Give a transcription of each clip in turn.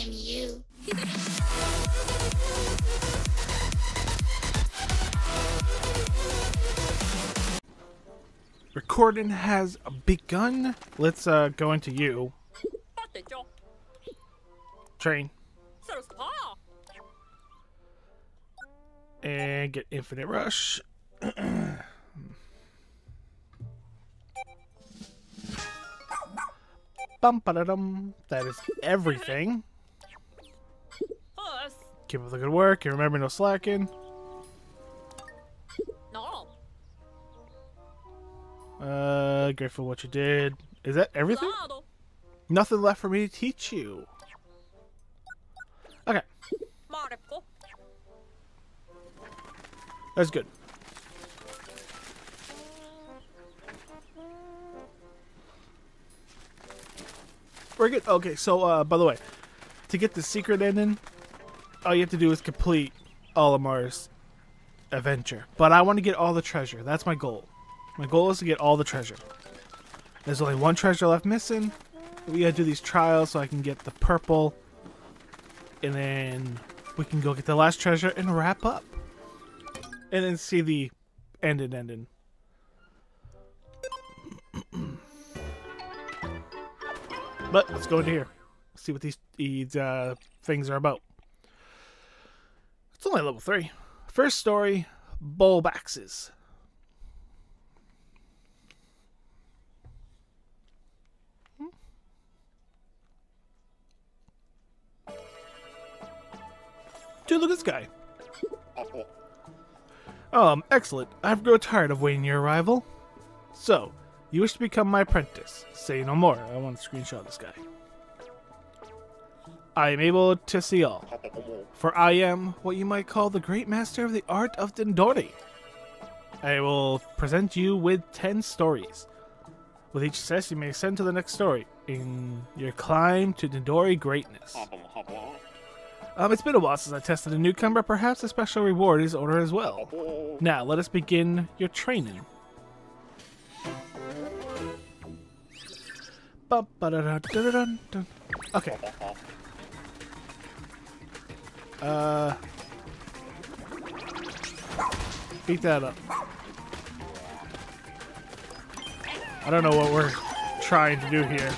am you. Recording has begun. Let's go into you. Train. And get infinite rush. Bum-ba-da-dum. That is everything. Keep up the good work and remember no slacking. Grateful for what you did. Is that everything? Nothing left for me to teach you. Okay. That's good. We're good. Okay, so by the way, to get the secret ending, all you have to do is complete Olimar's adventure. But I want to get all the treasure. That's my goal. My goal is to get all the treasure. There's only one treasure left missing. We gotta do these trials so I can get the purple. And then we can go get the last treasure and wrap up. And then see the ending. But let's go into here. See what these things are about. It's only level 3. First story, Bulbaxes. Dude, look at this guy. Excellent. I've grown tired of waiting your arrival. So, you wish to become my apprentice. Say no more. I want to screenshot this guy. I am able to see all. For I am what you might call the great master of the art of Dandori. I will present you with 10 stories. With each success, you may ascend to the next story in your climb to Dandori greatness. It's been a while since I tested a newcomer. Perhaps a special reward is ordered as well. Now, let us begin your training. Okay. Beat that up. I don't know what we're trying to do here.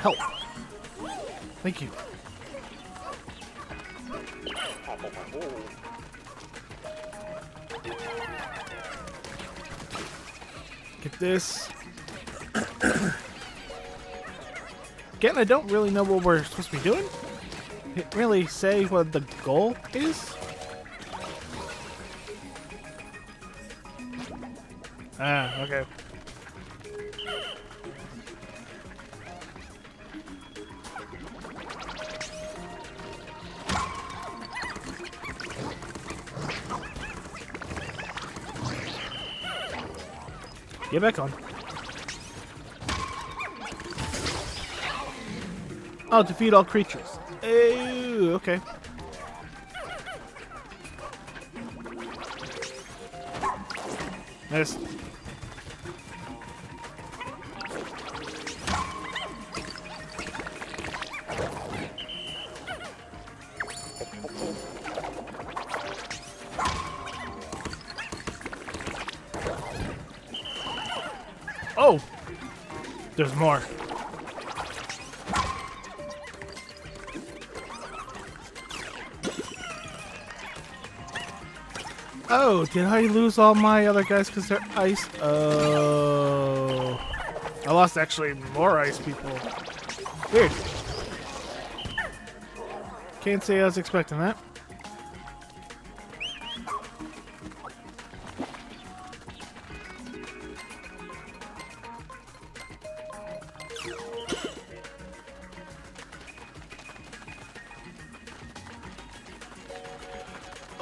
Help. Thank you. Get this. Again, I don't really know what we're supposed to be doing. Didn't really say what the goal is. Ah, okay. Get back on. I'll defeat all creatures. Ew, okay. Nice. There's more. Oh, did I lose all my other guys because they're ice? Oh. I lost actually more ice people. Weird. Can't say I was expecting that.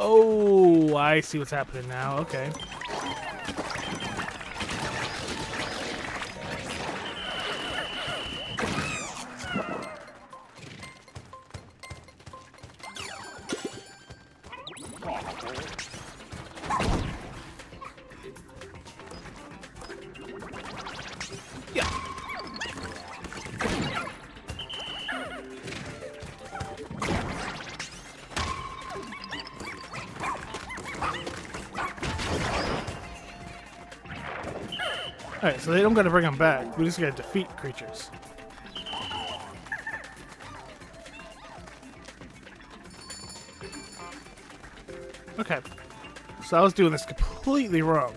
Oh, I see what's happening now. Okay. Alright, so they don't gotta bring them back. We just gotta defeat creatures. Okay. So I was doing this completely wrong.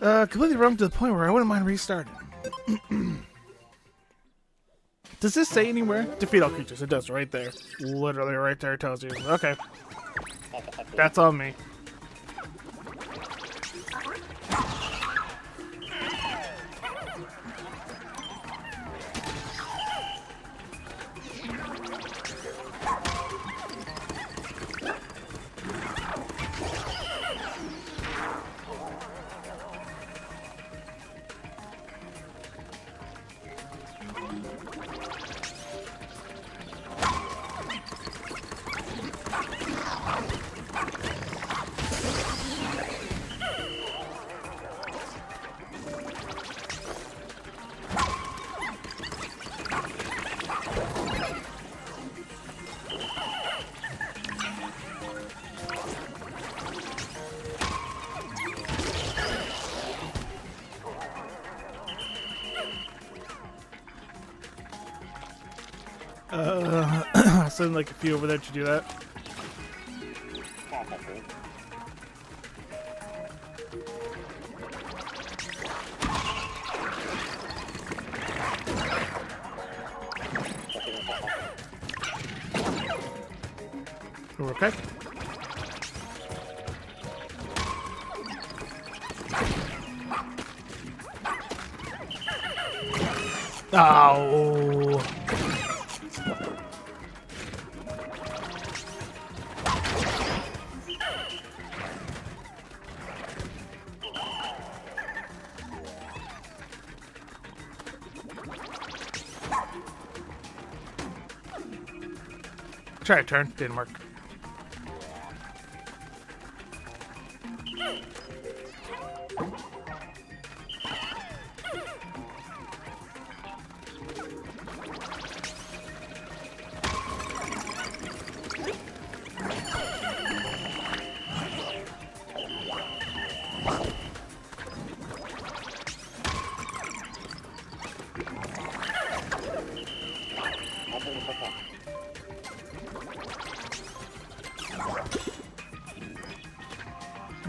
Completely wrong to the point where I wouldn't mind restarting. Does this say anywhere? Defeat all creatures. It does, right there. Literally right there it tells you. Okay. That's on me. Send like a few over there to do that. Okay. Oh. Try a turn, didn't work.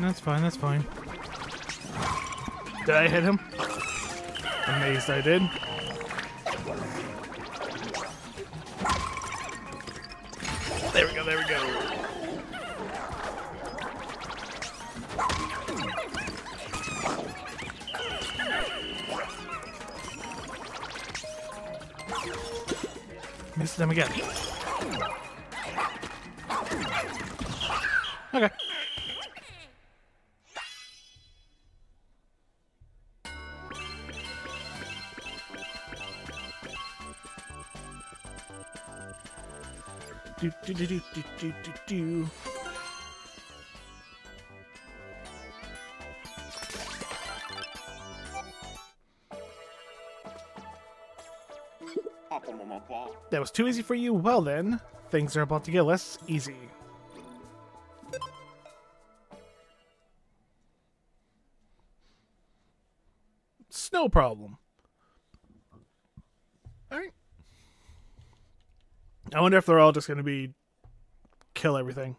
That's fine, that's fine. Did I hit him? Amazed I did. There we go, there we go. Missed them again. Okay. Do. That was too easy for you? Well then, things are about to get less easy. Snow problem. Alright. I wonder if they're all just going to be kill everything.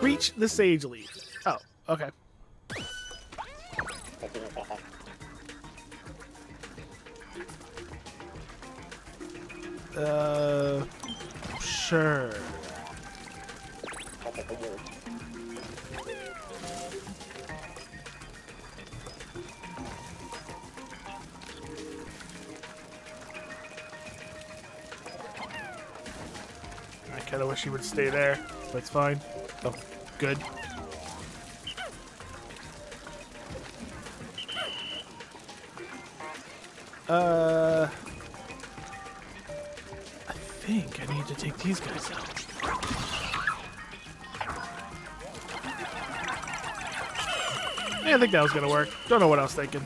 Reach the sage leaf. Oh, okay. Sure. Kind of wish he would stay there, but it's fine. Oh, good. I think I need to take these guys out. Yeah, I think that was gonna work. Don't know what I was thinking.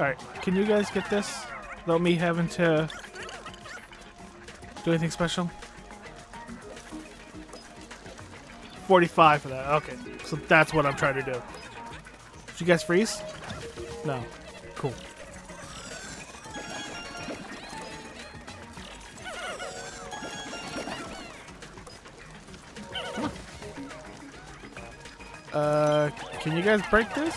Alright, can you guys get this without me having to do anything special? 45 for that. Okay, so that's what I'm trying to do. Did you guys freeze? No. Cool. Can you guys break this?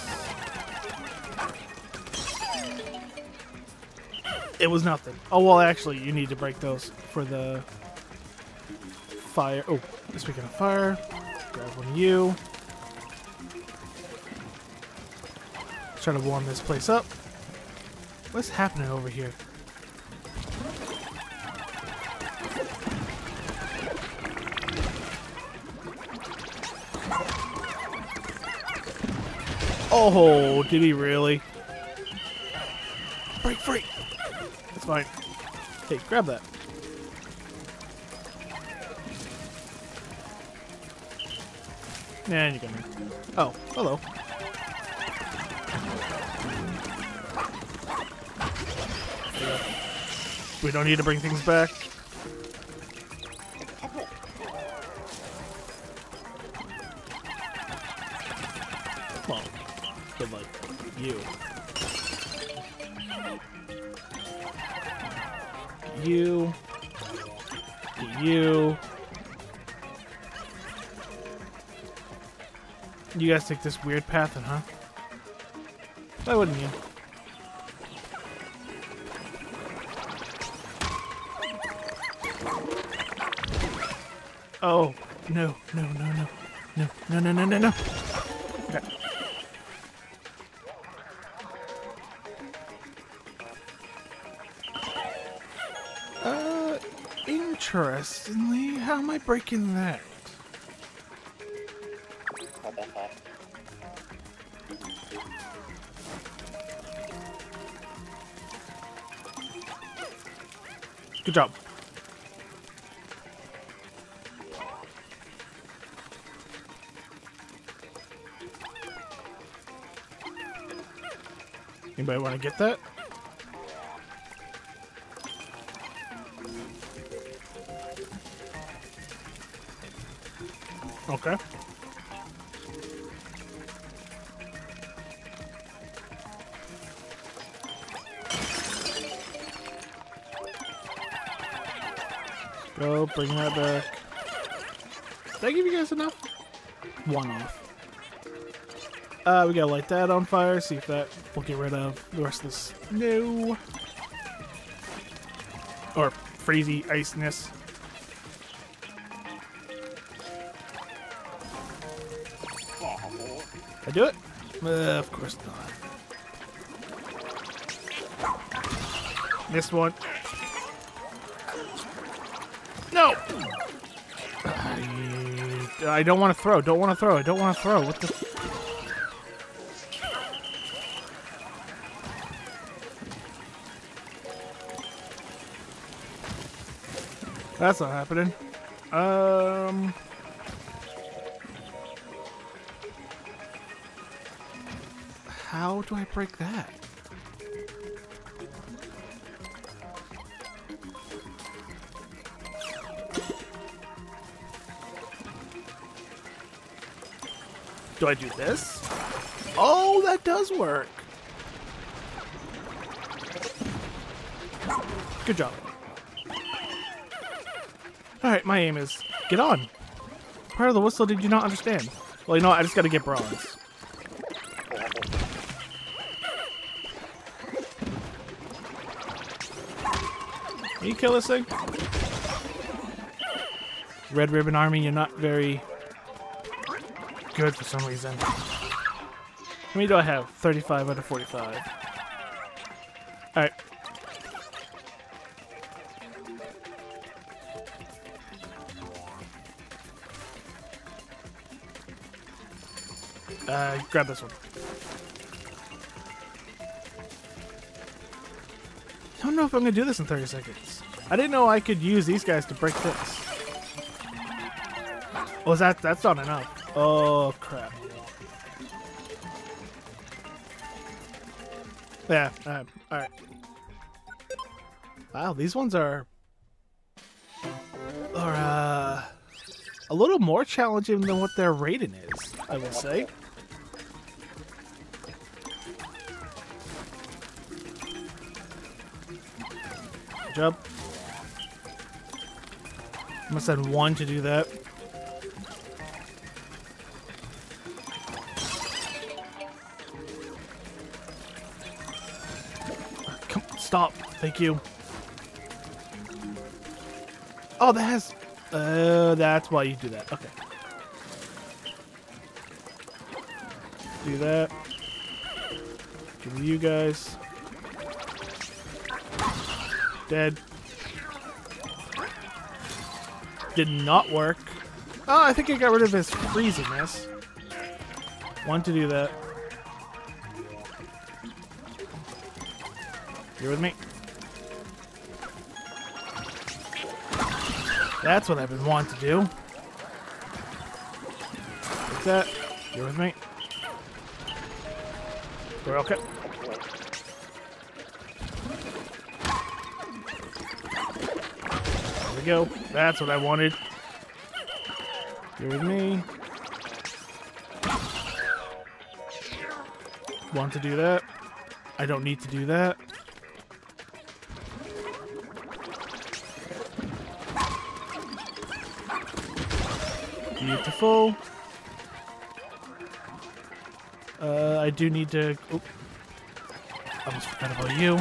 It was nothing. Oh, well, actually, you need to break those for the fire. Oh, speaking of fire, grab one of you. Try to warm this place up. What's happening over here? Oh, did he really? Break free! That's fine. Hey, grab that. Nah, you got me. Oh, hello. We don't need to bring things back. You guys take this weird path then, huh? Why wouldn't you? Oh, no, no, no, no, no, no, no, no, no, no. Okay. Interestingly, how am I breaking that? Good job. Anybody want to get that? Okay. Go bring that back. Did I give you guys enough? One off. We gotta light that on fire, see if that will get rid of the rest of this snow. Or freezy iceness. I do it? Of course not. Missed one. No! I don't want to throw. Don't want to throw. I don't want to throw. What the? That's not happening. How do I break that? Do I do this? Oh, that does work. Good job. Alright, my aim is get on. Part of the whistle did you not understand? Well, you know what? I just gotta get bronze. Can you kill this thing? Red Ribbon Army, you're not very good for some reason. How many do I have? 35 out of 45. Alright. Grab this one. I don't know if I'm gonna do this in 30 seconds. I didn't know I could use these guys to break this. Oh, that's not enough. Oh crap. Yeah. All right. Wow, these ones are a little more challenging than what their rating is, I would say. Jump. I must have one to do that. Come on, stop. Thank you. Oh, that has... that's why you do that. Okay. Do that. Give you guys... Dead. Did not work. Oh, I think I got rid of his freezingness. Want to do that. You're with me. That's what I've been wanting to do. Like that. You're with me. We're okay. Go. That's what I wanted. You're with me. Want to do that? I don't need to do that. Beautiful. I do need to... Oh. I almost forgot about you.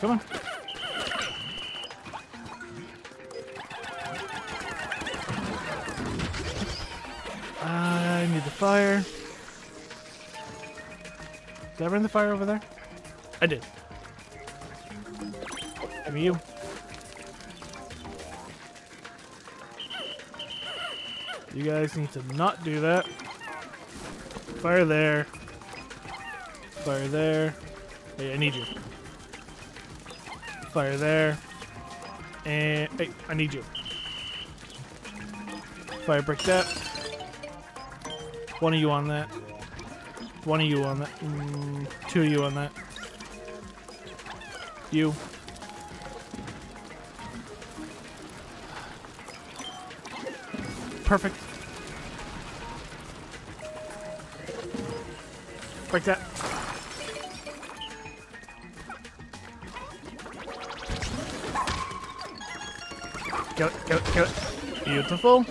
Come on. I need the fire. Did I run the fire over there? I did. Give me you. You guys need to not do that. Fire there. Fire there. Hey, I need you. Fire there. And hey, I need you. Fire break that. One of you on that. One of you on that. Two of you on that. You. Perfect. Break that. Kill it, kill it, kill it. Beautiful.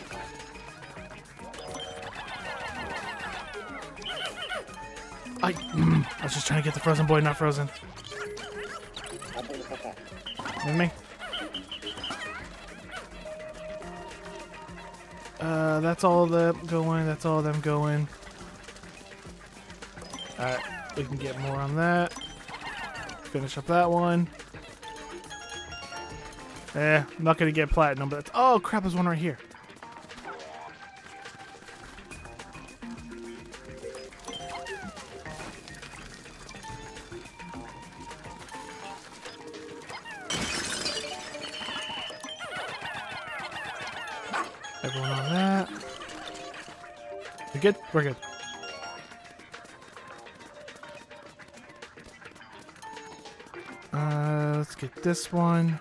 I was just trying to get the frozen boy, not frozen. With me? That's all of them going, that's all of them going. Alright, we can get more on that. Finish up that one. Eh, I'm not gonna get platinum, but that's... Oh crap, there's one right here. Everyone on that. We good? We're good. Let's get this one.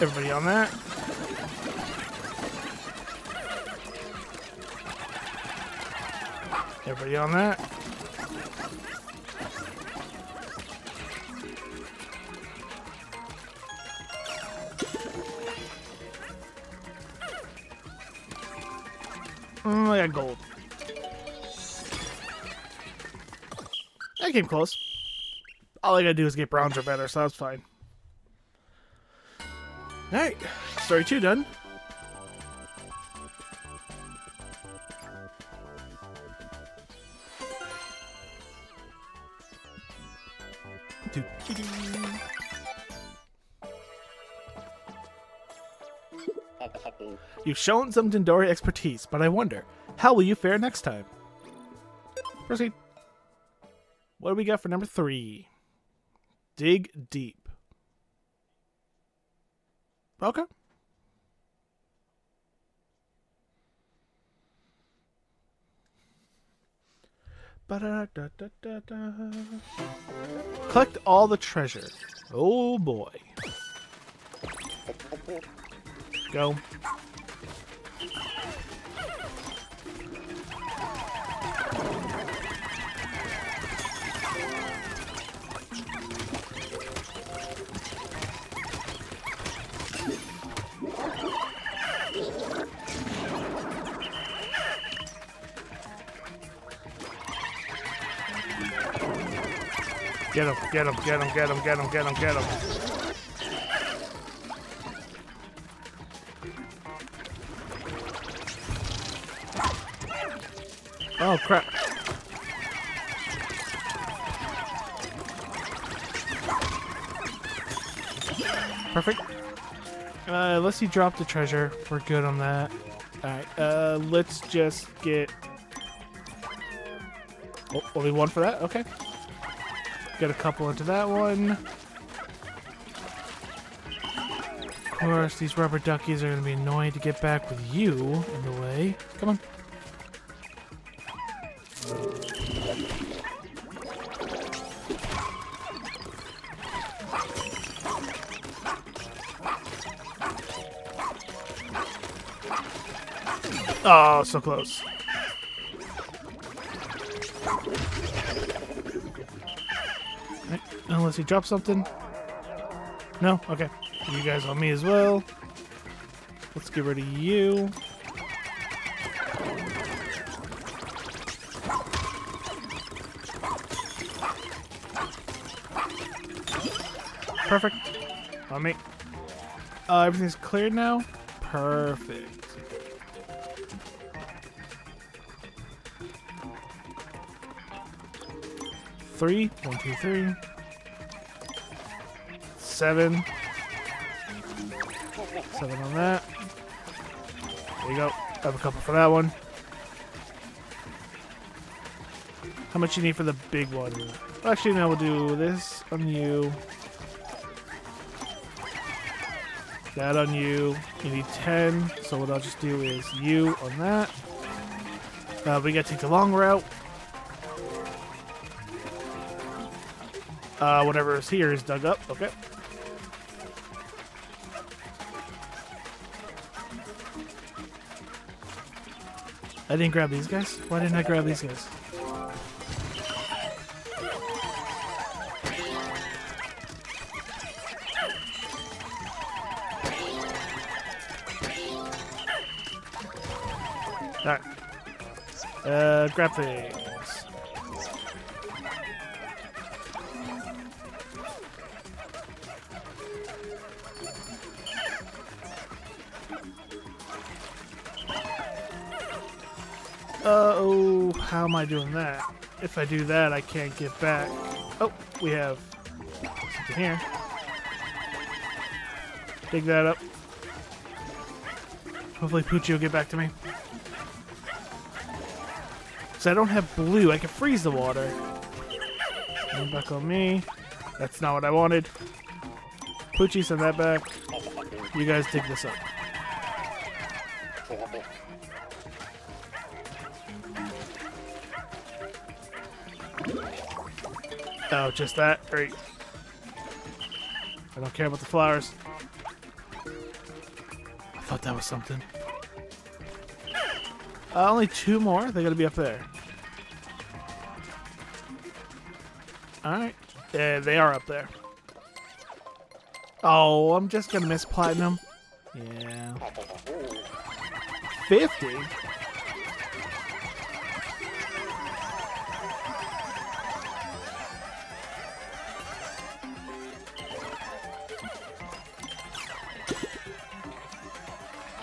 Everybody on that. Everybody on that. I got gold. That came close. All I gotta do is get bronze or better, so that's fine. All right. Story 2 done. You've shown some Dandori expertise, but I wonder, how will you fare next time? Proceed. What do we got for number 3? Dig deep. Okay. Collect all the treasure. Oh boy. Go. Get him, get him, get him, get him, get him, get him, get him. Oh, crap. Perfect. Unless he dropped the treasure. We're good on that. Alright, let's just get... Oh, only one for that? Okay. Get a couple into that one. Of course, these rubber duckies are going to be annoyed to get back with you in the way. Come on. Oh, so close. Right. Unless he drops something. No? Okay. You guys on me as well. Let's get rid of you. Perfect. On me. Everything's cleared now? Perfect. Three, 1, 2, 3, 7 on that. There you go. Have a couple for that one. How much you need for the big one? Actually, now we'll do this on you. That on you. You need 10. So what I'll just do is you on that. We gotta take the long route. Whatever is here is dug up. Okay. I didn't grab these guys. Why didn't I grab these guys? All right. Grab things. Oh, how am I doing that? If I do that, I can't get back. Oh, we have something here. Dig that up. Hopefully Poochie will get back to me. So I don't have blue. I can freeze the water. Come back on me. That's not what I wanted. Poochie, send that back. You guys dig this up. Oh, just that? Great. I don't care about the flowers. I thought that was something. Only 2 more? They're gonna be up there. Alright. They are up there. Oh, I'm just gonna miss platinum. Yeah. 50?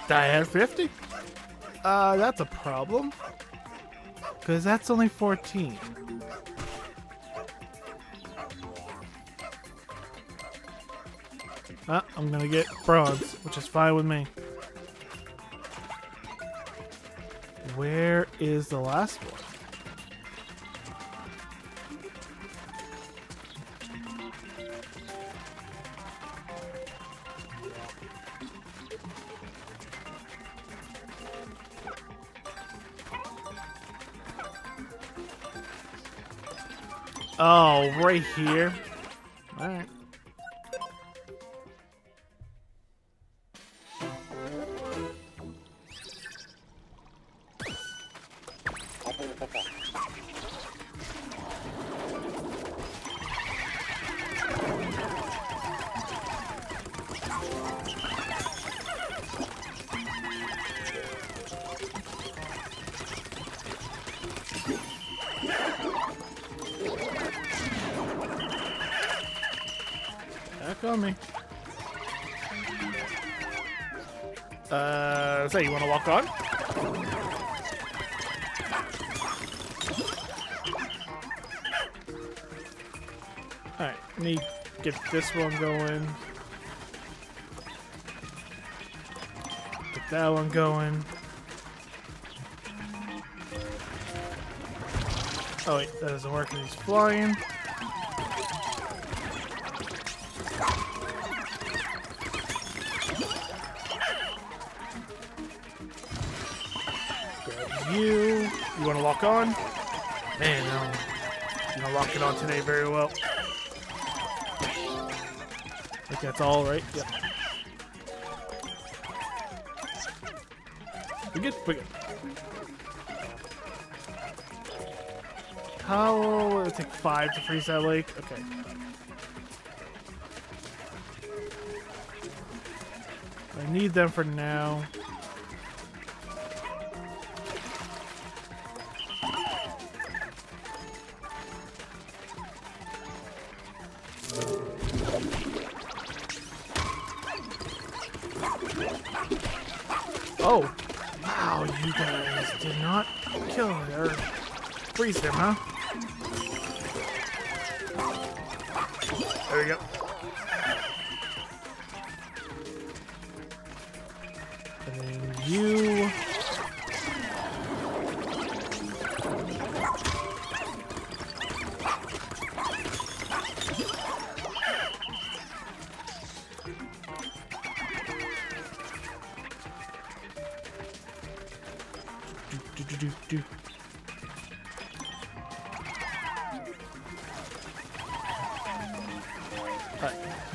Diane 50? That's a problem. Because that's only 14. I'm gonna get bronze, which is fine with me. Where is the last one? Oh, right here. All right. So you want to walk on? Alright, need to get this one going. Get that one going. Oh wait, that doesn't work because he's flying. You want to lock on? Man, no. I'm not locking on today very well. I think that's all right. Yep. We're good. We're good. How will it take 5 to freeze that lake? Okay. I need them for now. Oh, wow, you guys did not kill or freeze him, huh? There we go. And then you...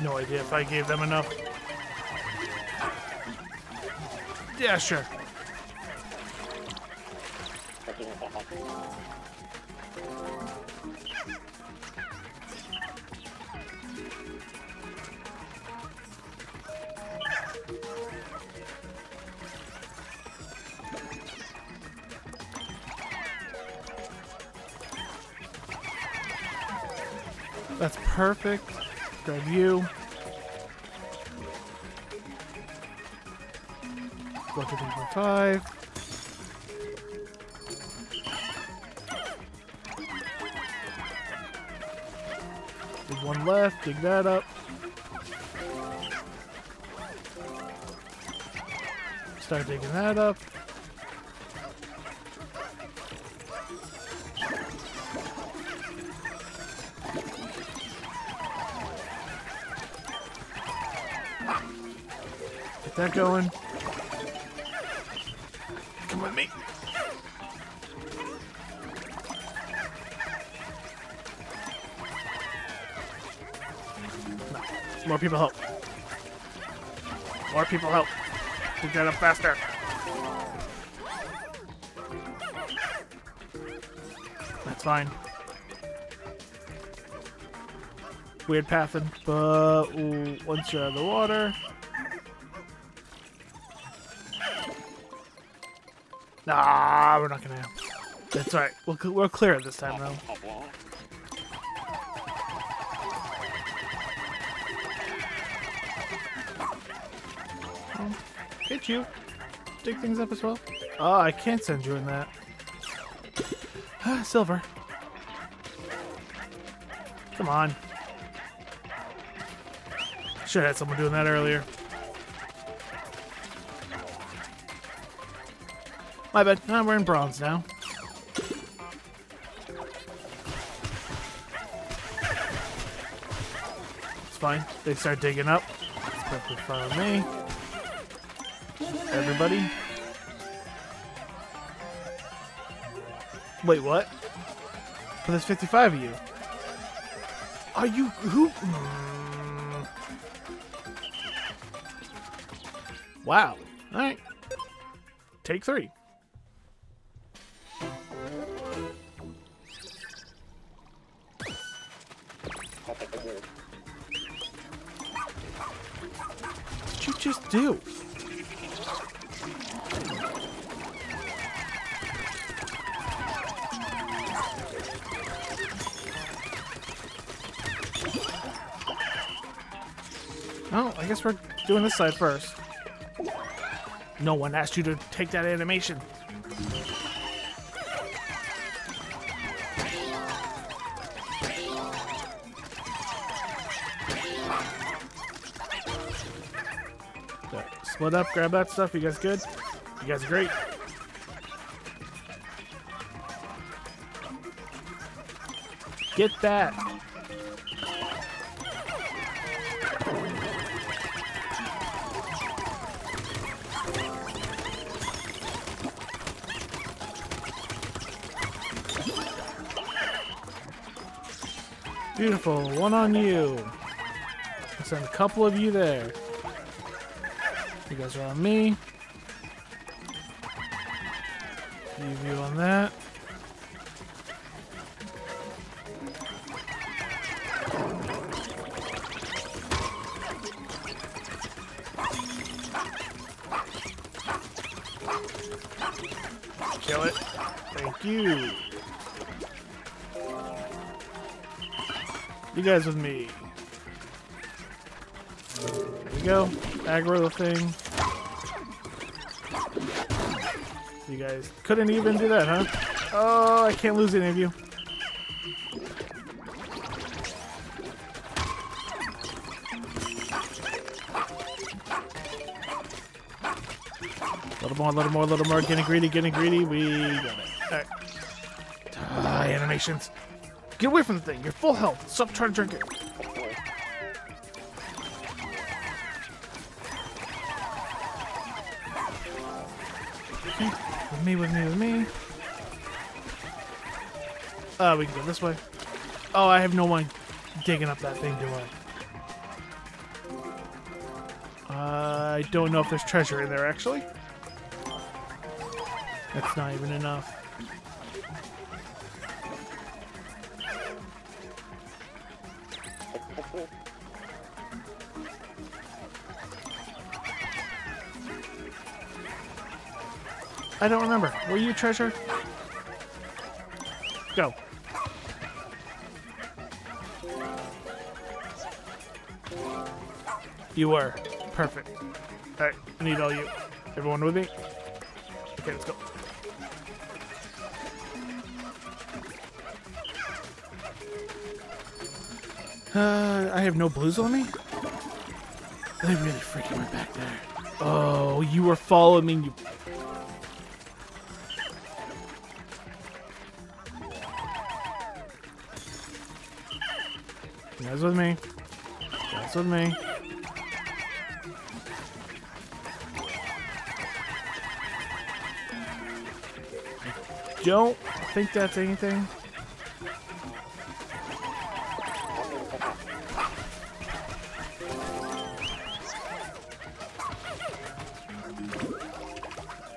No idea if I gave them enough. Yeah, sure. That's perfect. Grab you. One, two, three, four, 5. There's one left. Dig that up. Start digging that up. That going. Come with me. No. More people help. More people help. Get that up faster. That's fine. Weird pathing, but ooh, once you're out of the water. Nah, we're not gonna help. That's alright. We'll clear it this time, though. Hit you. dig things up as well? Oh, I can't send you in that. Silver. Come on. Should have had someone doing that earlier. My bad. No, we're in bronze now. It's fine. They start digging up. It's perfectly fine with me. Everybody. Wait, what? But there's 55 of you. Are you... who? Wow. Alright. Take 3. What did you just do? Oh, I guess we're doing this side first. No one asked you to take that animation. So, split up, grab that stuff. You guys good? You guys are great. Get that. Beautiful. One on you. I'll send a couple of you there. You guys are on me. Leave you on that. Kill it. Thank you. You guys with me. There we go. Aggro the thing. You guys couldn't even do that, huh? Oh, I can't lose any of you. Little more, little more, little more. Getting greedy, getting greedy. We got it. All right. Animations. Get away from the thing. You're full health. Stop trying to drink it. Okay. With me, with me, with me. We can go this way. Oh, I have no one digging up that thing, do I? I don't know if there's treasure in there, actually. That's not even enough. I don't remember. Were you treasure? Go. You were. Perfect. Alright, I need all you. Everyone with me? Okay, let's go. I have no blues on me? They really freaking went back there. Oh, you were following me, you... That's with me. That's with me. I don't think that's anything.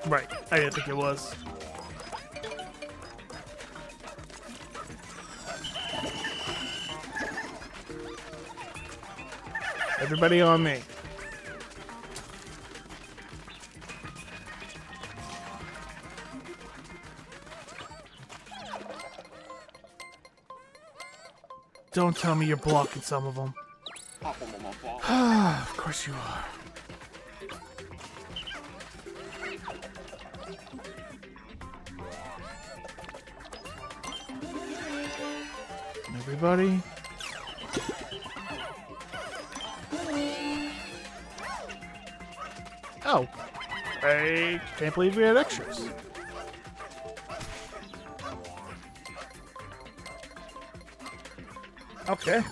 Right, I didn't think it was. Everybody on me. Don't tell me you're blocking some of them. Of course you are. everybody. Oh, I can't believe we had extras. Okay.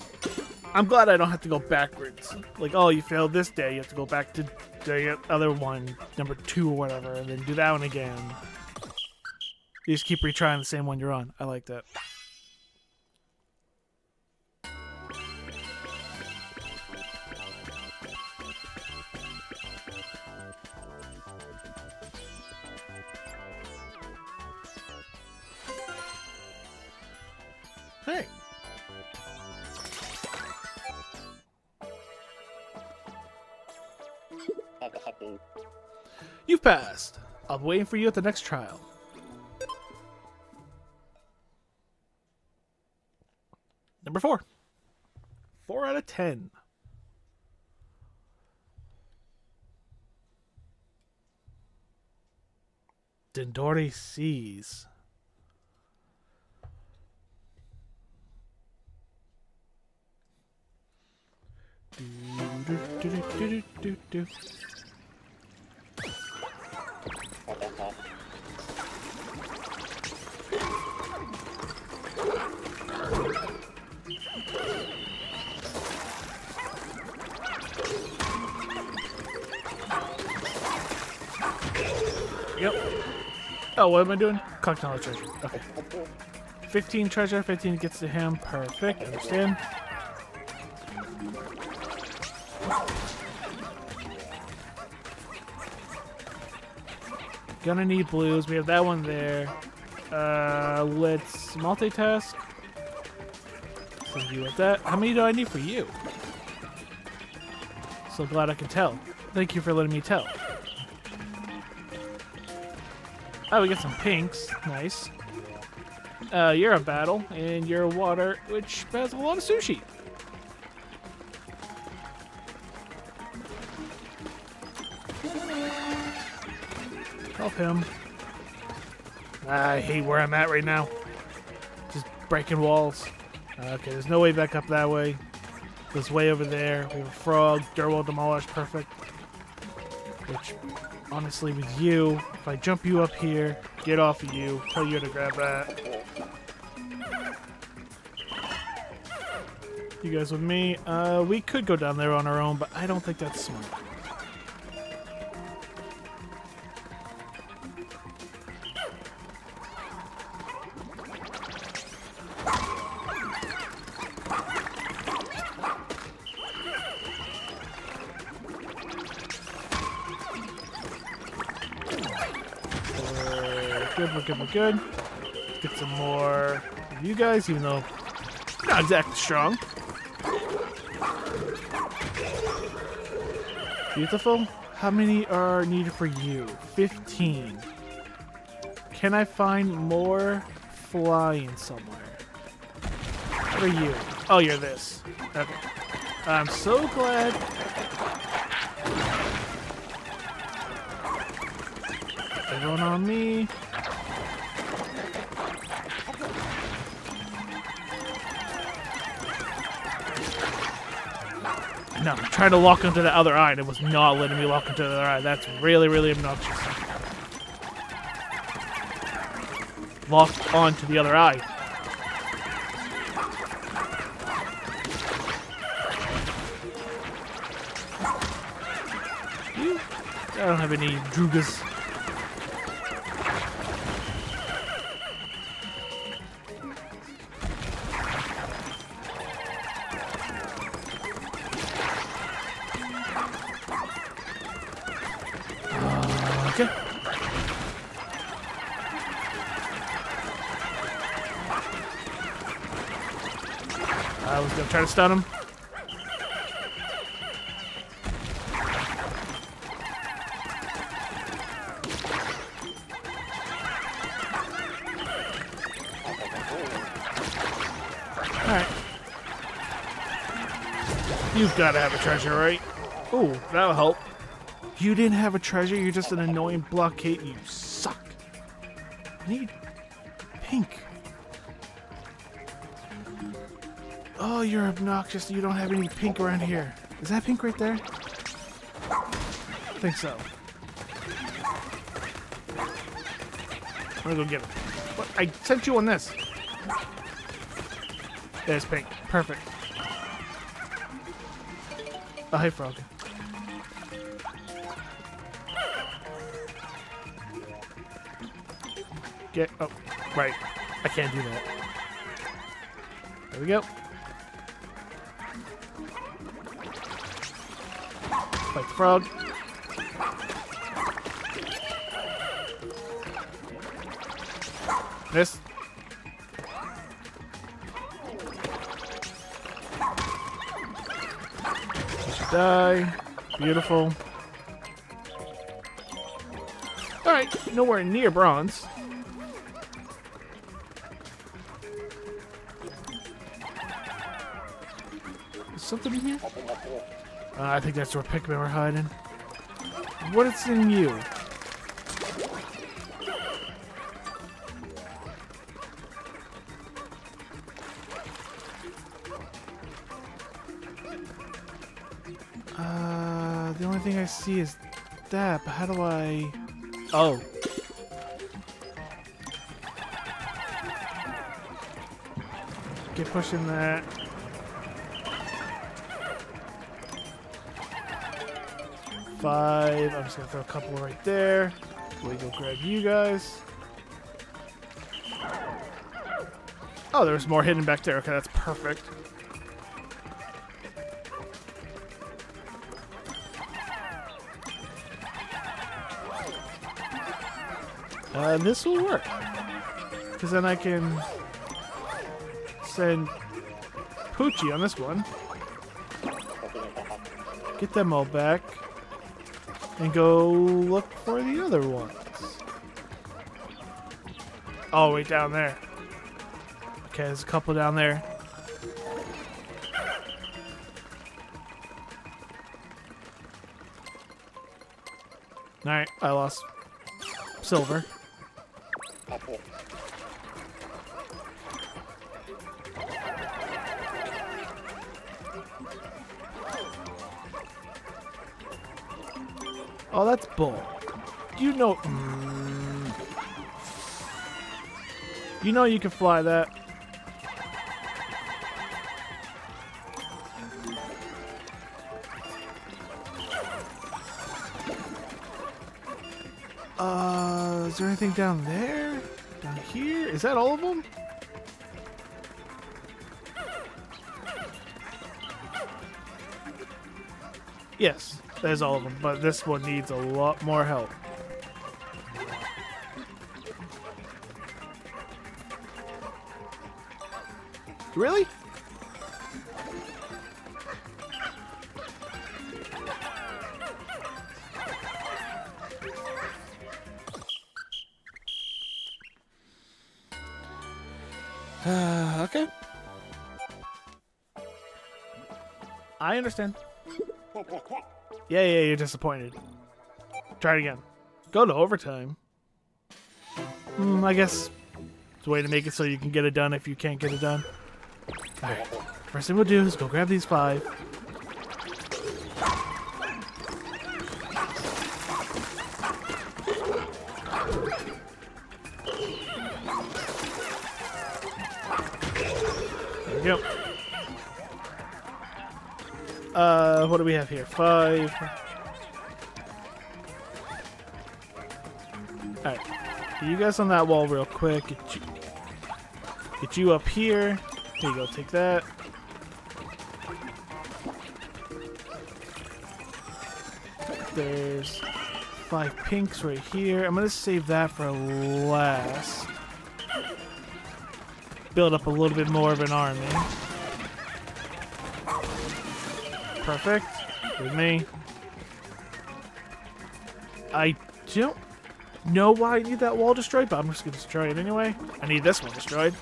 I'm glad I don't have to go backwards. Like, oh, you failed this day, you have to go back to the other one, number 2 or whatever, and then do that one again. You just keep retrying the same one you're on. I like that. You've passed. I'll be waiting for you at the next trial. Number 4. 4 out of 10. Dandori sees. Do, do, do, do, do, do, do. Yep. Oh, what am I doing? Collect all the treasure. Okay. 15 treasure, 15 gets to him. Perfect. Understand. Gonna need blues. We have that one there. Let's multitask. Send you with that. How many do I need for you? So glad I can tell. Thank you for letting me tell. Oh, we got some pinks. Nice. You're a battle, and you're a water, which has a lot of sushi. Him. I hate where I'm at right now. Just breaking walls. Okay, there's no way back up that way. This way over there. We have a frog. Durwell demolish. Perfect. Which, honestly, with you, if I jump you up here, get off of you, tell you to grab that. You guys with me? We could go down there on our own, but I don't think that's smart. Good. Let's get some more of you guys, even though you're not exactly strong. Beautiful. How many are needed for you? 15. Can I find more flying somewhere? What are you? Oh, you're this. Okay. I'm so glad. Everyone on me. No, I'm trying to lock onto the other eye, and it was not letting me lock onto the other eye. That's really, really obnoxious. Locked onto the other eye. I don't have any drugas. Try to stun him. Alright. You've got to have a treasure, right? Ooh, that'll help. You didn't have a treasure, you're just an annoying blockade. You suck. I need pink. Oh, you're obnoxious. You don't have any pink around here. Is that pink right there? I think so. I'm gonna go get it. What? I sent you on this. There's pink. Perfect. Oh, hey, frog. Get. Oh, right. I can't do that. There we go. Like the frog. This. Die. Beautiful. Alright, nowhere near bronze. Is something in here? I think that's where Pikmin were hiding. What is in you? The only thing I see is that, but how do I... Oh. Get pushing that. Five. I'm just gonna throw a couple right there. We go grab you guys. Oh, there's more hidden back there. Okay, that's perfect. This will work, because then I can send Poochie on this one, get them all back, and go look for the other ones. Oh, wait, down there. Okay, there's a couple down there. All right, I lost silver. Oh, that's bull. You know, you know you can fly that. Is there anything down there? Down here? Is that all of them? Yes, there's all of them, but this one needs a lot more help. Really? Okay. I understand. Yeah, you're disappointed. Try it again. Go to overtime. I guess it's a way to make it so you can get it done if you can't get it done. Alright. First thing we'll do is go grab these five. Yep. What do we have here? Five. Alright. You guys on that wall real quick. Get you up here. There you go. Take that. There's five pinks right here. I'm going to save that for last. Build up a little bit more of an army. Perfect. With me. I don't know why I need that wall destroyed, but I'm just gonna destroy it anyway. I need this one destroyed.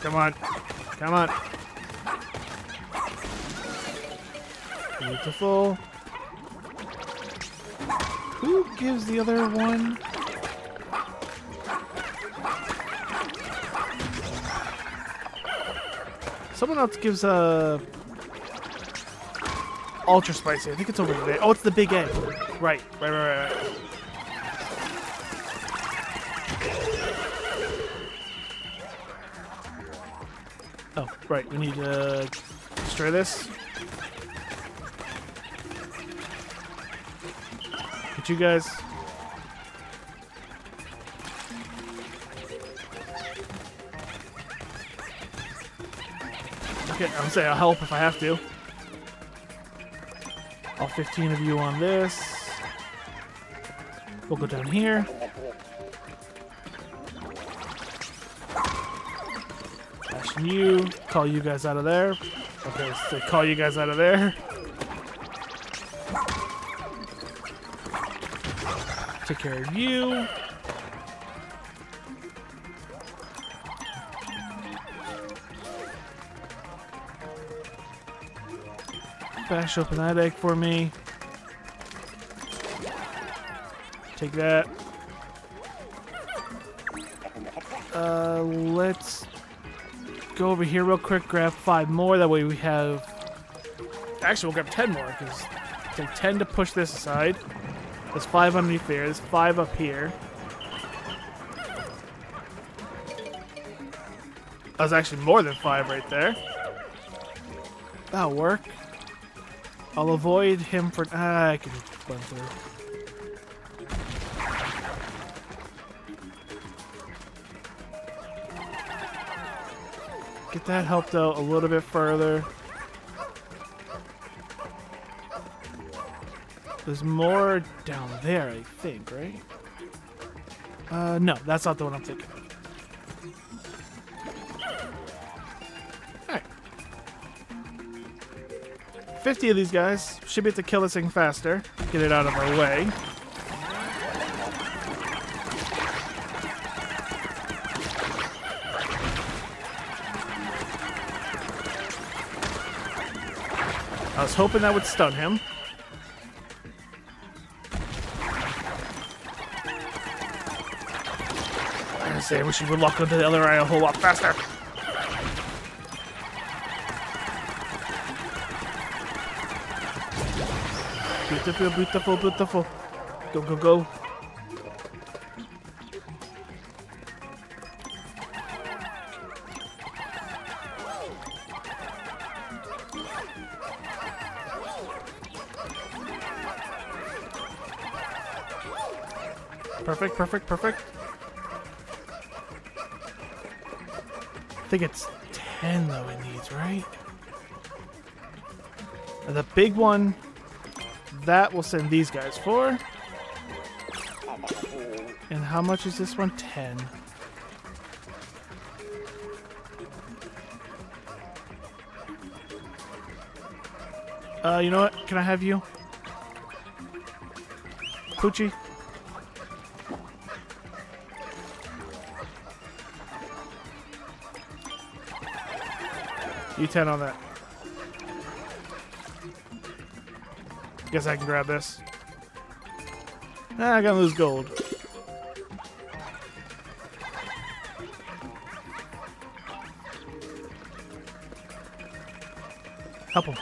Come on. Come on. Beautiful. Who gives the other one Someone else gives a ultra spicy. I think it's over there. Oh, it's the big egg. Right. Oh, right. We need to stir this. Get you guys. Okay, I'll say I'll help if I have to. All 15 of you on this. We'll go down here. You call you guys out of there. Okay, so call you guys out of there. Take care of you. Bash open that egg for me. Take that. Let's go over here real quick, grab 5 more, that way we have... Actually, we'll grab 10 more, because take 10 to push this aside. There's 5 underneath there, there's 5 up here. That was actually more than 5 right there. That'll work. I'll avoid him for... I can run through. Get that helped out a little bit further. There's more down there, I think, right? No, that's not the one I'm thinking. Alright. 50 of these guys. Should be able to kill this thing faster. Get it out of our way. I was hoping that would stun him. I wish he would lock onto the other eye a whole lot faster. Beautiful, beautiful, beautiful. Go, go, go. Perfect. I think it's 10 though it needs, right? And the big one, that will send these guys for. And how much is this one? 10. You know what? Can I have you? Poochie. You 10 on that. Guess I can grab this. Nah, I gotta lose gold. Help him.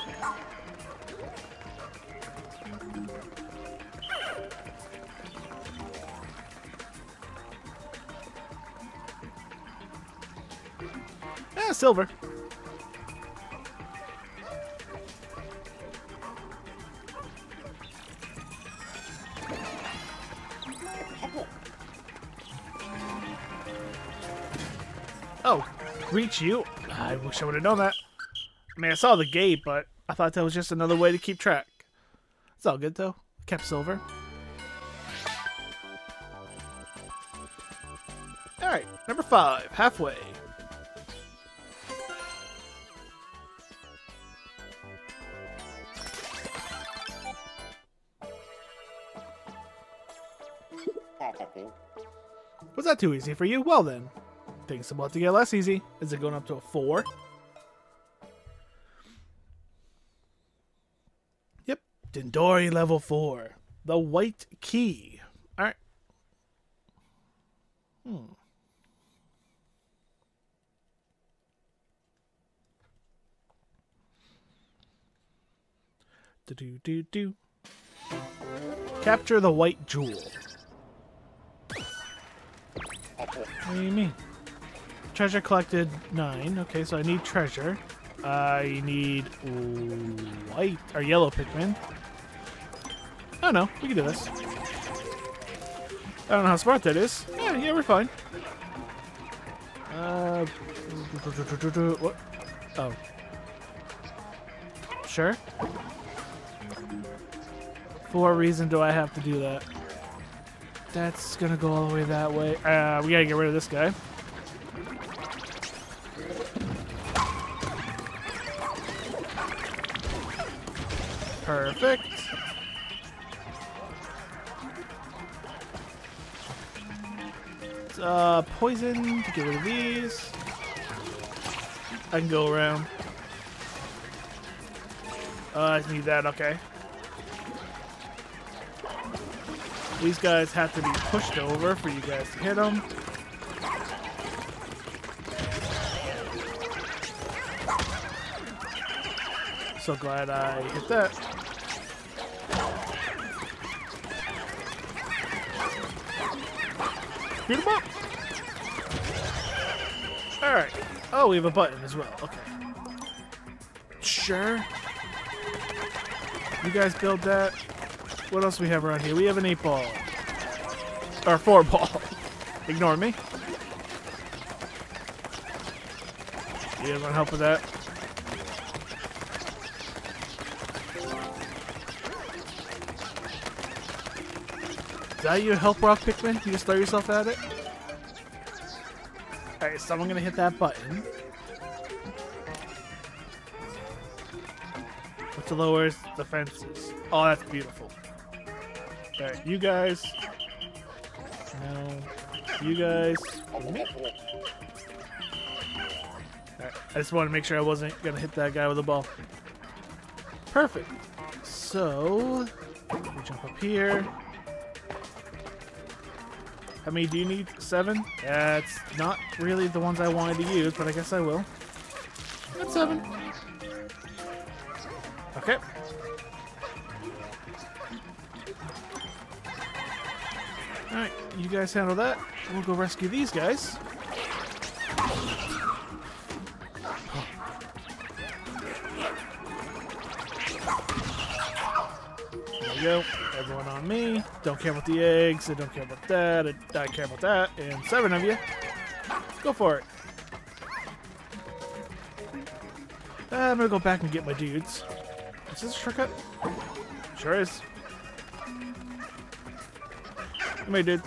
Ah, silver. Reach you? I wish I would have known that. I mean, I saw the gate, but I thought that was just another way to keep track. It's all good, though. Kept silver. Alright, number 5. Halfway. Was that too easy for you? Well, then. Things about to get less easy. Is it going up to a 4? Yep. Dandori level 4. The white key. Alright. Do-do-do-do. Capture the white jewel. What do you mean? Treasure collected 9. Okay, so I need treasure. I need white or yellow Pikmin. Oh no, we can do this. I don't know how smart that is. Yeah, we're fine. What? Oh. Sure. For what reason do I have to do that? That's gonna go all the way that way. We gotta get rid of this guy. Perfect. Poison to get rid of these. I can go around. I need that, okay. These guys have to be pushed over for you guys to hit them. So glad I hit that. Beat him up! Alright. Oh, we have a button as well. Okay. Sure. You guys build that. What else do we have around here? We have an 8-ball. Or 4-ball. Ignore me. You guys want help with that? Is that your help, Rock Pikmin? You just throw yourself at it? Alright, so I'm gonna hit that button. Which lowers the fences. Oh, that's beautiful. Alright, you guys. No. You guys. Alright, I just wanted to make sure I wasn't gonna hit that guy with a ball. Perfect. So, we jump up here. How many do you need? 7? That's not really the ones I wanted to use, but I guess I will. That's 7. Okay. Alright, you guys handle that. We'll go rescue these guys. There we go. Everyone on me. Don't care about the eggs. I don't care about that. I care about that. And 7 of you. Go for it. I'm gonna go back and get my dudes. Is this a shortcut? Sure is. Come here, dudes.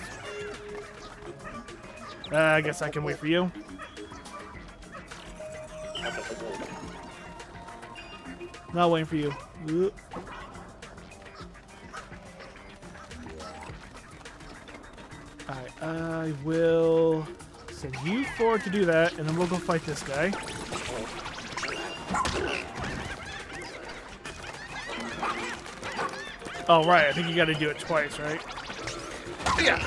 I guess I can wait for you. Not waiting for you. Ooh. I will send you forward to do that, and then we'll go fight this guy. Oh, right. I think you got to do it twice, right? Yeah.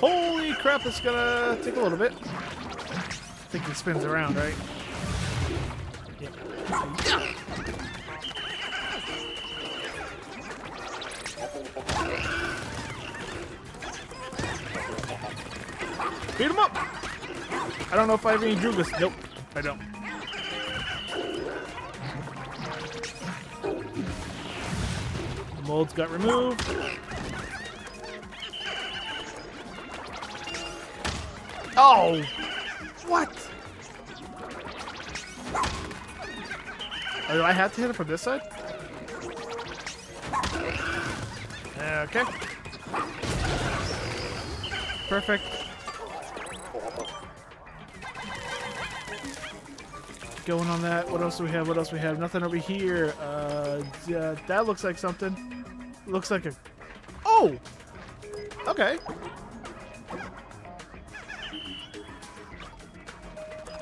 Holy crap, it's gonna take a little bit. I think he spins around, right? Yep. Yeah. Beat him up! I don't know if I have any Drugas. Nope, I don't. The molds got removed. Oh! What? Oh, do I have to hit it from this side? Okay. Perfect. Going on that. What else do we have? What else we have? Nothing over here. Yeah, that looks like something. Looks like a. Oh. Okay.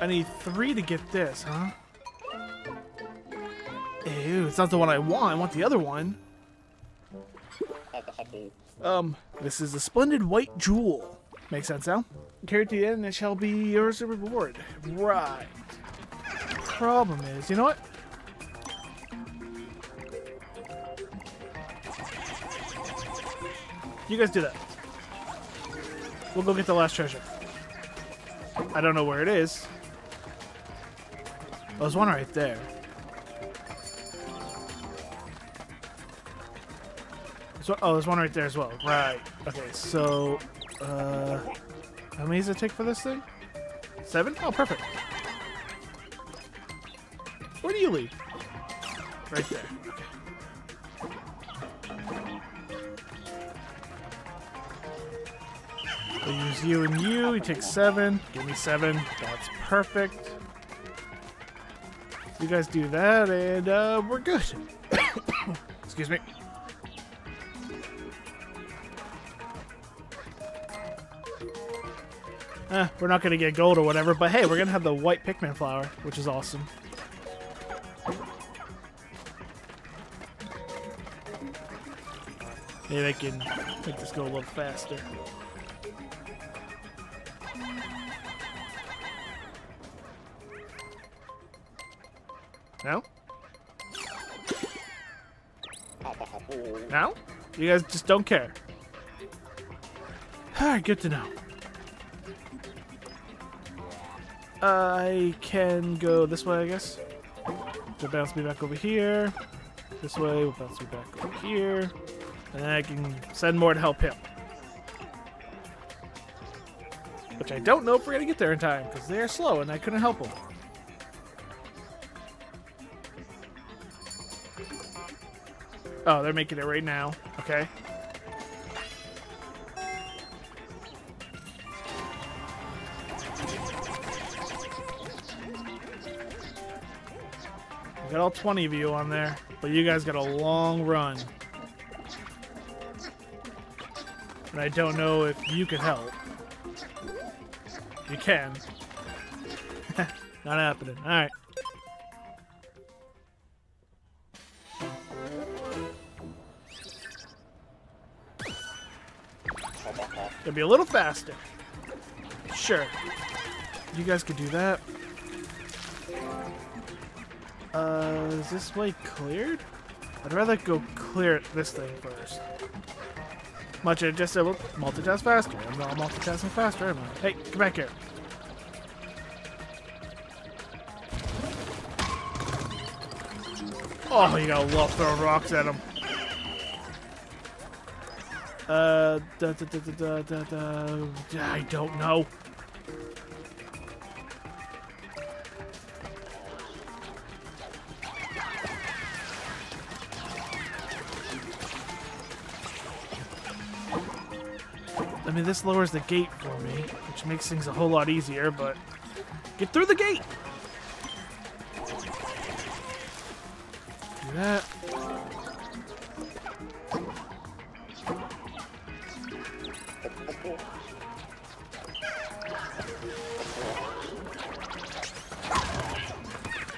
I need 3 to get this, huh? Ew, it's not the one I want. I want the other one. This is a splendid white jewel. Make sense now? Carry it to the end, and it shall be yours to reward. Right. Problem is, you know what? You guys do that. We'll go get the last treasure. I don't know where it is. Oh, there's one right there. So, oh, there's one right there as well. Right. Okay, so... how many does it take for this thing? 7? Oh, perfect. Where do you leave? Right there. Okay. I use you and you. You take 7. Give me 7. That's perfect. You guys do that, and we're good. Excuse me. We're not going to get gold or whatever, but hey, we're going to have the white Pikmin flower, which is awesome. Maybe I can make this go a little faster. Now? Now? You guys just don't care. Alright, good to know. I can go this way, I guess. They'll bounce me back over here. This way, we'll bounce me back over here. And then I can send more to help him. Which I don't know if we're going to get there in time, because they're slow and I couldn't help them. Oh, they're making it right now. Okay. I got all 20 of you on there, but you guys got a long run. And I don't know if you can help. You can. Not happening. All right. It'll be a little faster. Sure. You guys could do that. Is this way cleared? I'd rather go clear this thing first. Much I just said, well, multitask faster. I'm not multitasking faster, am I? Hey, come back here. Oh, you gotta love throwing rocks at him. I don't know. I mean, this lowers the gate for me, which makes things a whole lot easier, but get through the gate! Do that.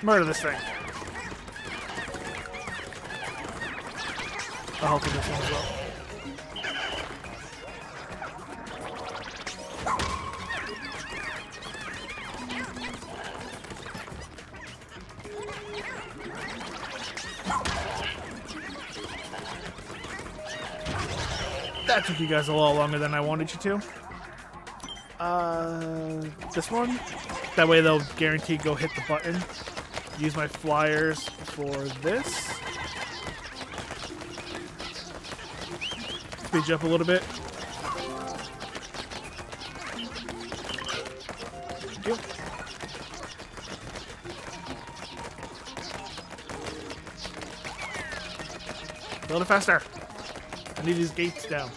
Murder this thing. I'll help with this one as well. That took you guys a lot longer than I wanted you to. This one? That way they'll guarantee go hit the button. Use my flyers for this. Speed you up a little bit. Thank you. A little faster. I need these gates down.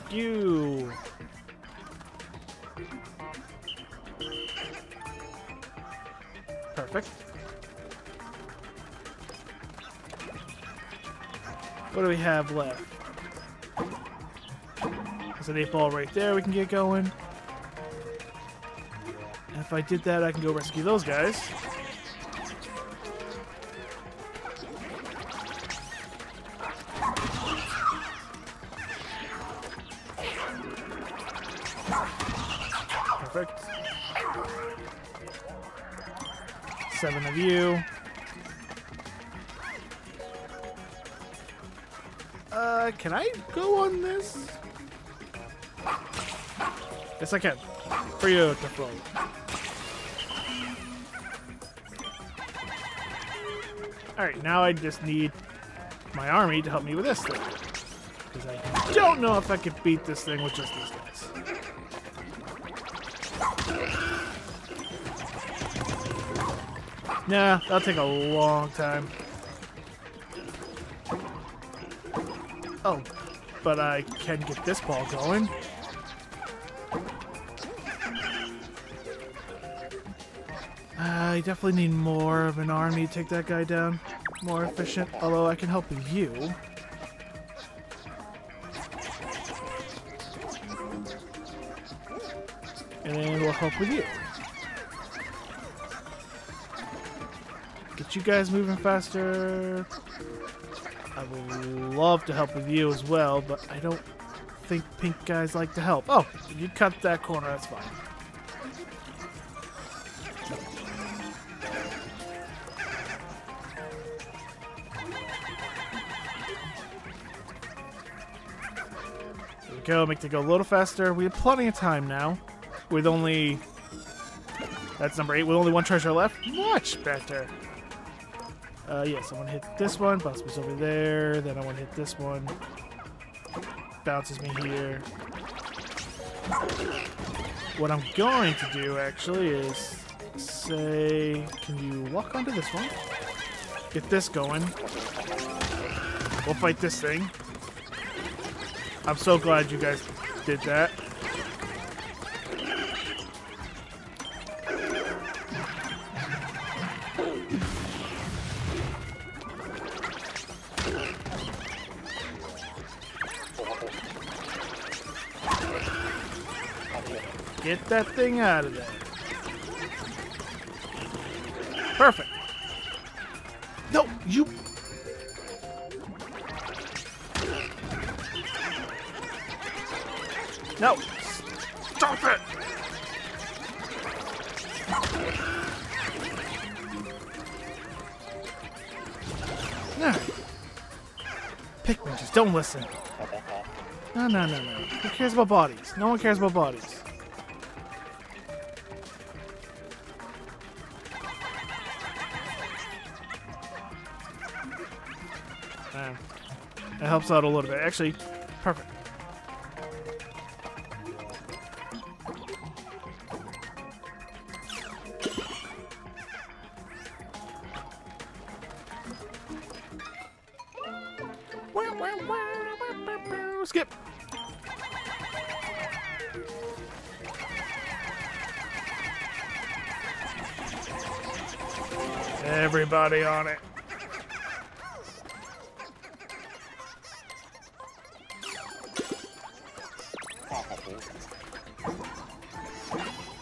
Thank you. Perfect. What do we have left? There's an 8-ball right there we can get going. And if I did that, I can go rescue those guys. Perfect. 7 of you. Can I go on this? Yes, I can. For you to roll. Alright, now I just need my army to help me with this thing. Because I don't know if I could beat this thing with just these guys. Nah, that'll take a long time. Oh, but I can get this ball going. I definitely need more of an army to take that guy down. More efficient, although I can help you. And then we'll help with you. Get you guys moving faster. I would love to help with you as well, but I don't think pink guys like to help. Oh, you cut that corner, that's fine. Go, make it go a little faster. We have plenty of time now. With only... That's number 8. With only one treasure left. Much better. Yes, I want to hit this one. Bounce me over there. Then I want to hit this one. Bounces me here. What I'm going to do, actually, is... Say... Can you walk onto this one? Get this going. We'll fight this thing. I'm so glad you guys did that. Get that thing out of there. Perfect. No, you... No! Stop it! No! Pikmin, just don't listen. No. Who cares about bodies? No one cares about bodies. That helps out a little bit. Actually, perfect. Skip. Everybody on it.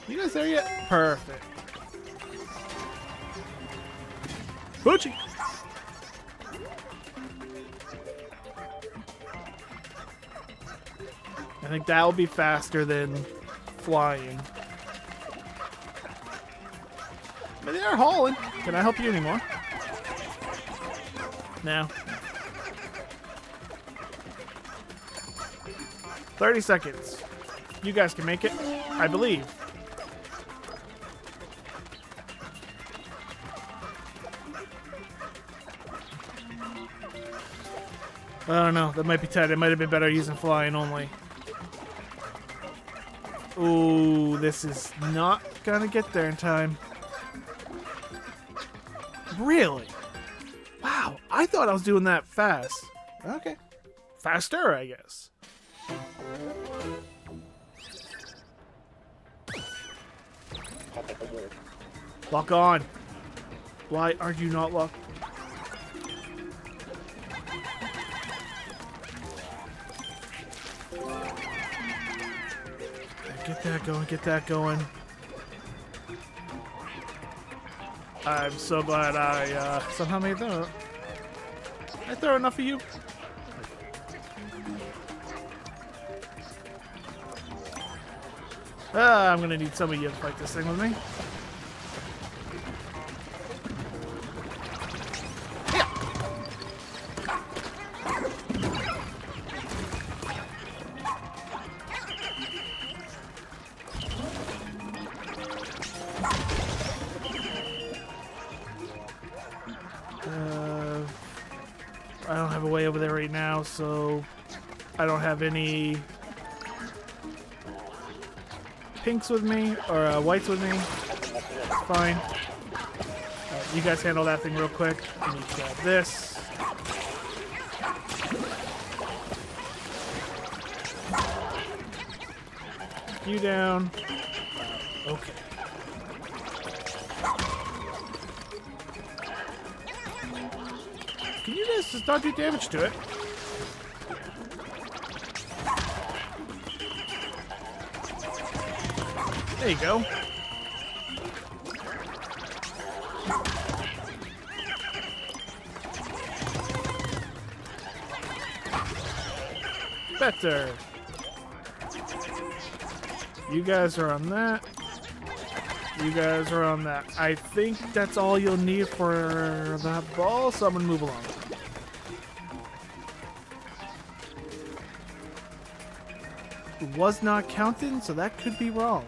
You guys there yet? Perfect. Oatchi. I think that'll be faster than flying. But they are hauling. Can I help you anymore? No. 30 seconds. You guys can make it, I believe. I don't know. That might be tight. It might have been better using flying only. Ooh, this is not gonna get there in time. Really? Wow, I thought I was doing that fast. Okay. Faster, I guess. Lock on. Why are you not locked? Get that going, get that going. I'm so glad I somehow made that up. Did I throw enough of you? I'm gonna need some of you to fight this thing with me. I don't have a way over there right now, so I don't have any pinks with me, or whites with me. Fine. You guys handle that thing real quick. Let me grab this. You down. Okay. Can you guys just not do damage to it? There you go. Better. You guys are on that. You guys are on that. I think that's all you'll need for that ball, so I'm gonna move along. It was not counting, so that could be wrong.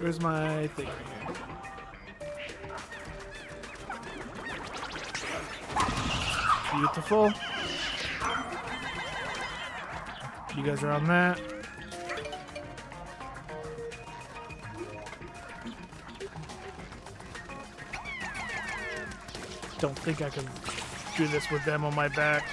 Where's my thing right here? Beautiful. You guys are on that. Don't think I can do this with them on my back.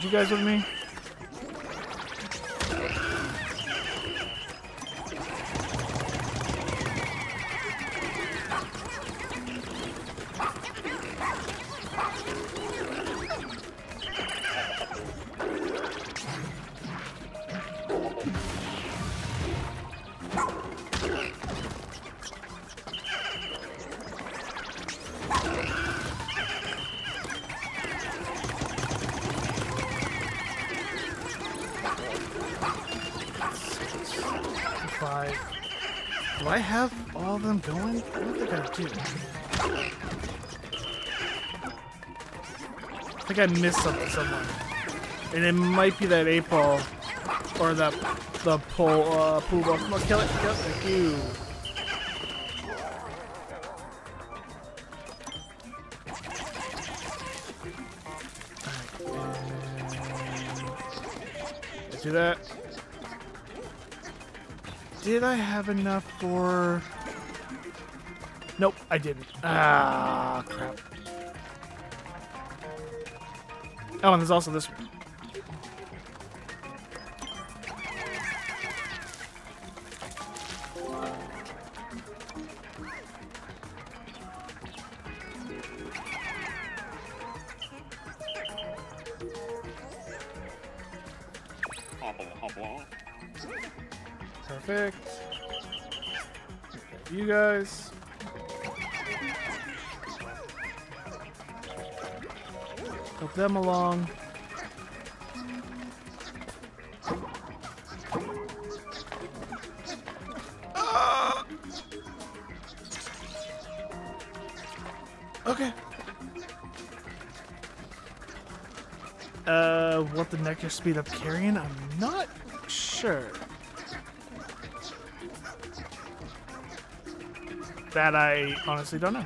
You guys with me? Do I have all of them going? I don't think I do. I think I missed something somewhere. And it might be that 8-ball. Or that the pool ball. Come on, kill it. Kill it. Thank you. Let's do that. Did I have enough for... Nope, I didn't. Ah, crap. Oh, and there's also this one. Perfect. You guys. Help them along. Okay. What the nectar speed up carrying? I'm not sure. That I honestly don't know.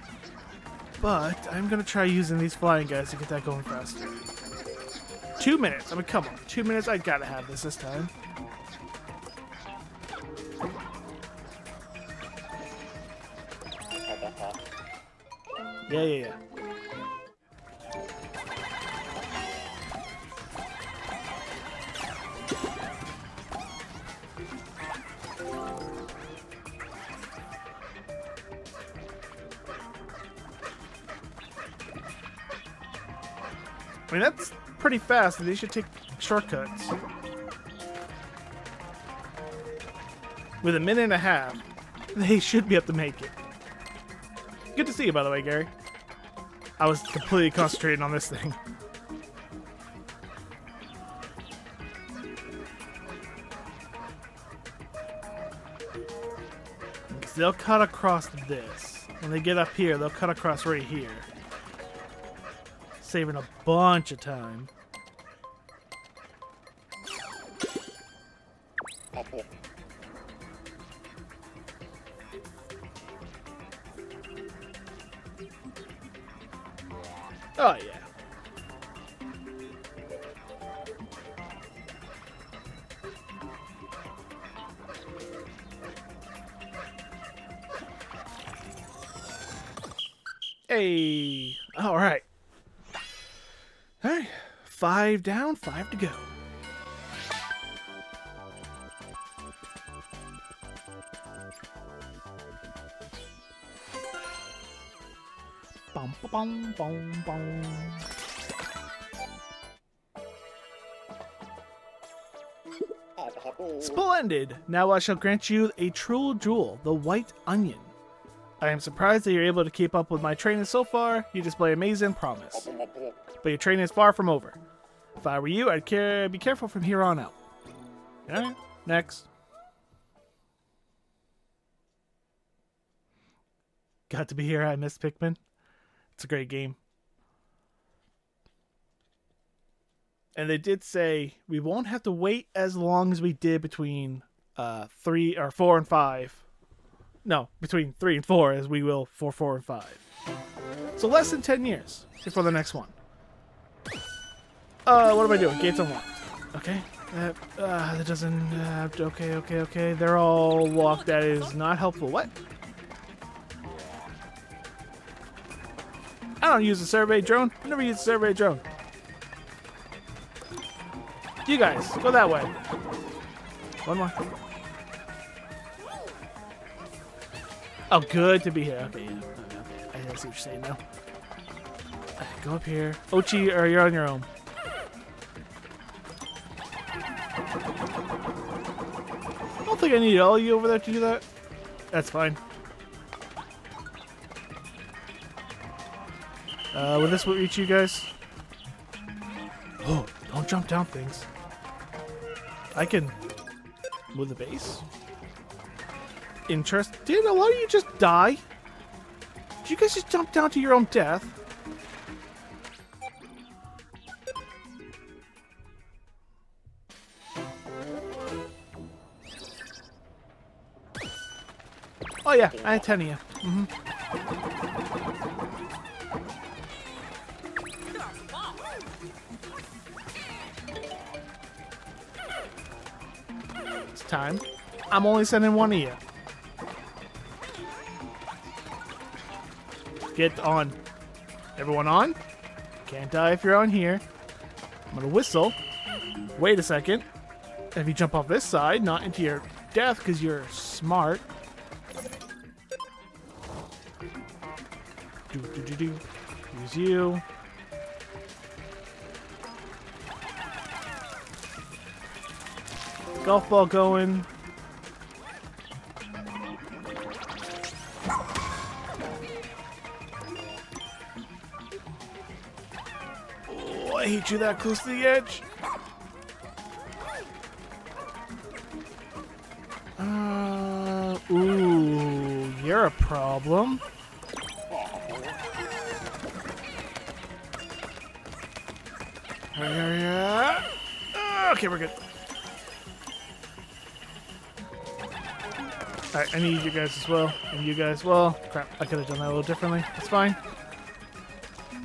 But I'm going to try using these flying guys to get that going faster. 2 minutes. I mean, come on. 2 minutes. I got to have this time. Yeah. I mean, that's pretty fast, and they should take shortcuts. With a minute and a half, they should be able to make it. Good to see you, by the way, Gary. I was completely concentrating on this thing. They'll cut across this. When they get up here, they'll cut across right here. Saving a bunch of time. Apple. Oh, yeah. Hey! Alright. Alright. 5 down, 5 to go. Bum, bum, bum, bum. Splendid! Now I shall grant you a true jewel, the white onion. I am surprised that you're able to keep up with my training so far. You display amazing promise. But your training is far from over. If I were you, I'd be careful from here on out. Alright, next. Got to be here, I miss Pikmin. It's a great game. And they did say we won't have to wait as long as we did between 3 or 4 and 5. No, between 3 and 4 as we will for 4 and 5. So less than 10 years before the next one. What am I doing? Gates unlocked. Okay. That doesn't... okay. They're all locked. That is not helpful. What? I don't use a survey drone. I never use a survey drone. You guys, go that way. One more. Oh, good to be here. Okay, yeah. Okay. I see what you're saying now. Go up here. Oatchi, or you're on your own. I don't think I need all of you over there to do that. That's fine. Will this reach you guys? Oh, don't jump down things. I can move the base. Interest. Did a lot of you just die? Did you guys just jump down to your own death? Oh yeah, I had 10 of you. It's time. I'm only sending one of you. Get on. Everyone on? Can't die if you're on here. I'm gonna whistle. Wait a second. If you jump off this side, not into your death because you're smart. Do. Use you. Golf ball going. I hate you that close to the edge. Ooh, you're a problem. Okay, we're good. Alright, I need you guys as well. And you guys as well. Crap, I could have done that a little differently. That's fine.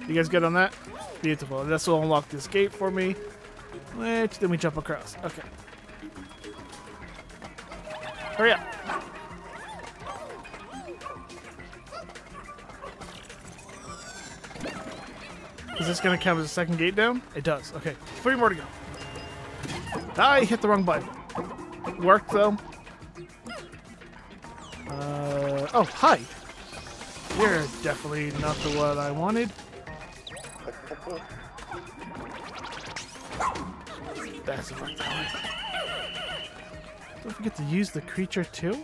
You guys good on that? Beautiful. This will unlock this gate for me. Which then we jump across. Okay. Hurry up. Is this gonna count as a second gate down? It does. Okay. 3 more to go. I hit the wrong button. Worked though. Oh, hi. You're definitely not the one I wanted. That's a fun time. Don't forget to use the creature too.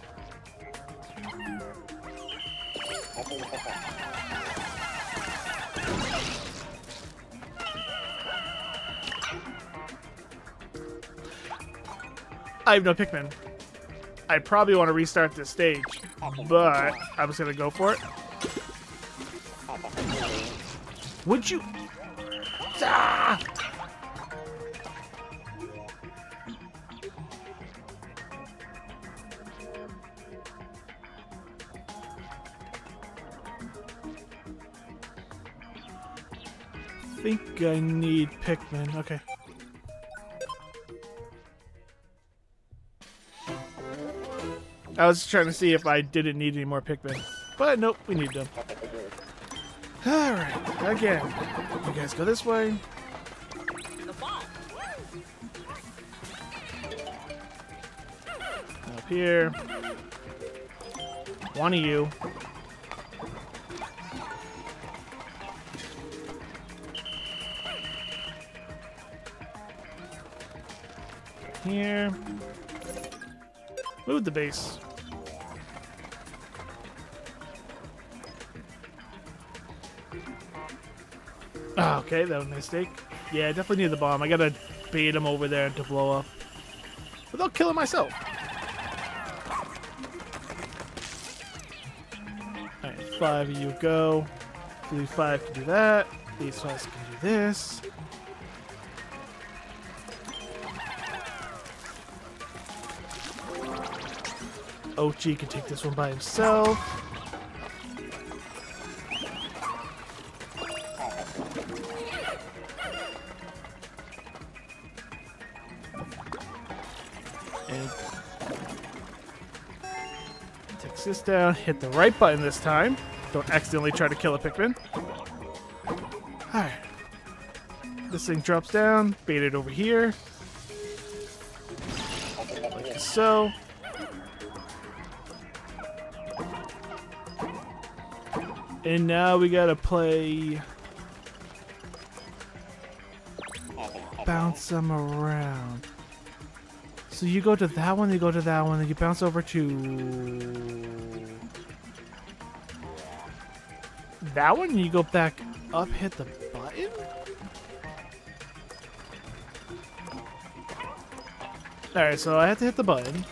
I have no Pikmin. I probably want to restart this stage, but I'm just gonna go for it. Would you? Ah! I think I need Pikmin. Okay. I was trying to see if I didn't need any more Pikmin, but nope, we need them. Alright, again, you guys go this way. Up here. One of you. Here. Move the base. Oh, okay, that was a mistake. Yeah, I definitely need the bomb. I gotta bait him over there to blow up without killing myself. Alright, 5 of you go. These 5 can do that. These 5 can do this. Oatchi can take this one by himself. And takes this down. Hit the right button this time. Don't accidentally try to kill a Pikmin. Alright. This thing drops down. Bait it over here. Like so. And now we gotta play. Bounce them around. So you go to that one, you go to that one, and you bounce over to that one, and you go back up, hit the button? Alright, so I have to hit the button.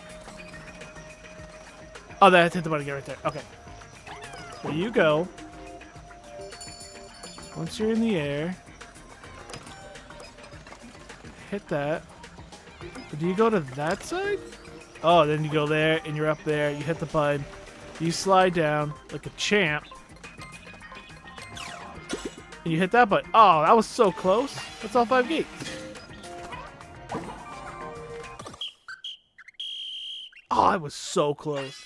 Oh, I have to hit the button again right there. Okay. There you go. Once you're in the air, hit that. Do you go to that side? Oh, then you go there and you're up there. You hit the button. You slide down like a champ. And you hit that button. Oh, that was so close. That's all 5 gates. Oh, I was so close.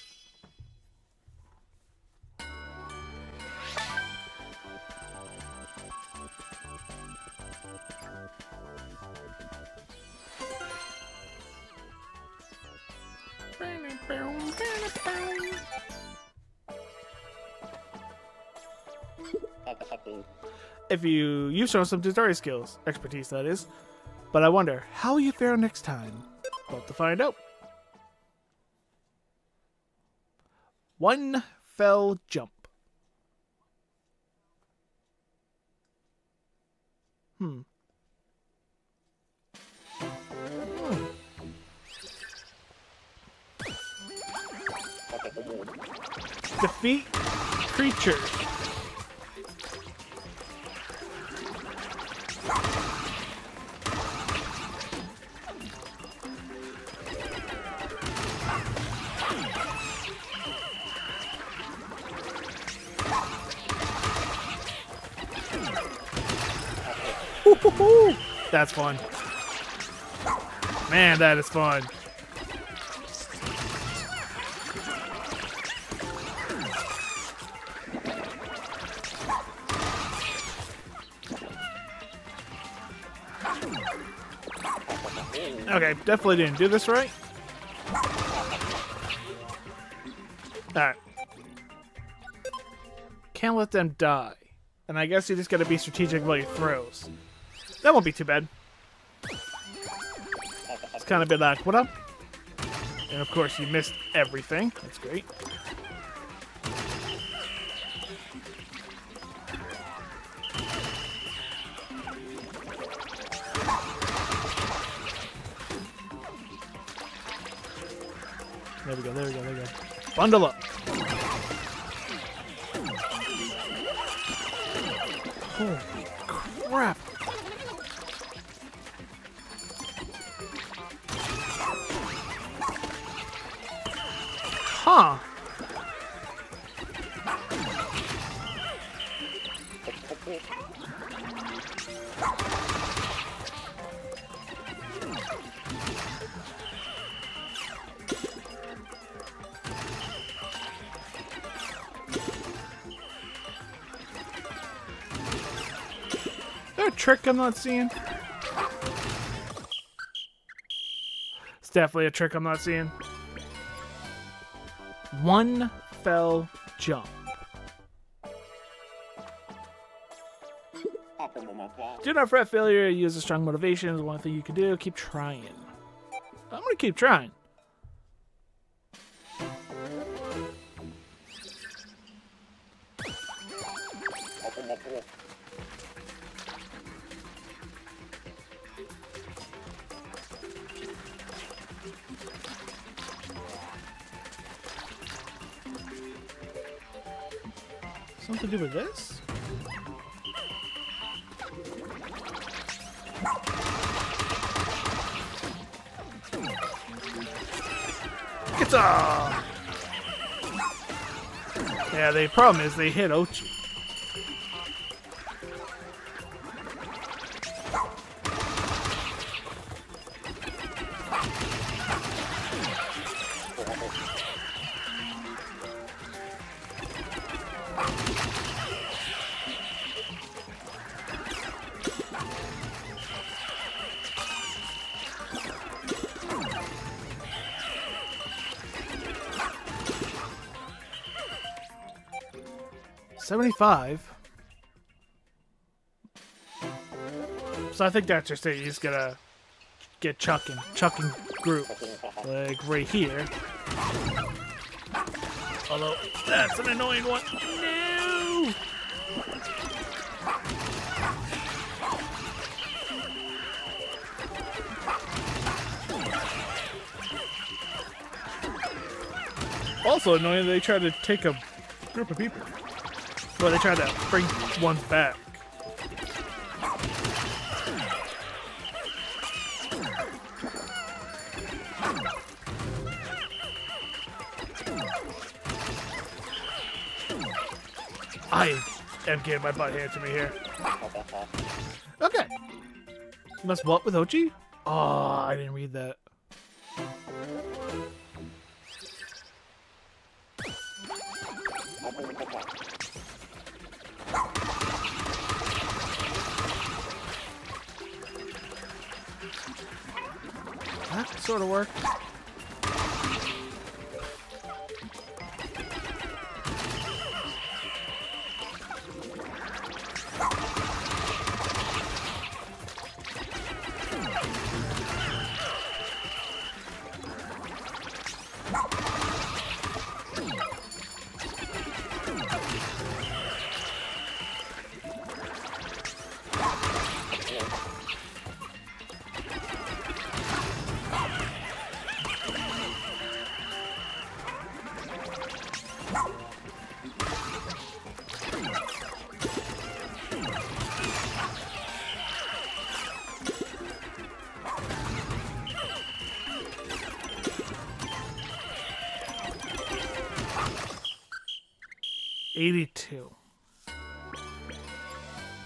If you've shown some Dandori skills, expertise that is, but I wonder how will you fare next time? About to find out. One fell jump. Defeat creature. That's fun. Man, that is fun. Okay, definitely didn't do this right. Alright. Can't let them die. And I guess you just gotta be strategic about your throws. That won't be too bad. kind of been like, what up? And of course you missed everything. That's great. There we go, there we go, there we go. Bundle up. Holy crap. Huh. Trick I'm not seeing. It's definitely a trick I'm not seeing. One fell jump. Do not fret failure. Use a strong motivation is one thing you can do. Keep trying. I'm gonna keep trying. Something to do with this? It's off! Yeah, the problem is they hit Oatchi. So I think that's just it. You just gotta get chucking group like right here. Although that's an annoying one. No. Also annoying, they try to take a group of people. Well, they tried to bring one back. I am getting my butt handed to me here. Okay. You must walk with Oatchi? Oh, I didn't read that. That sort of worked.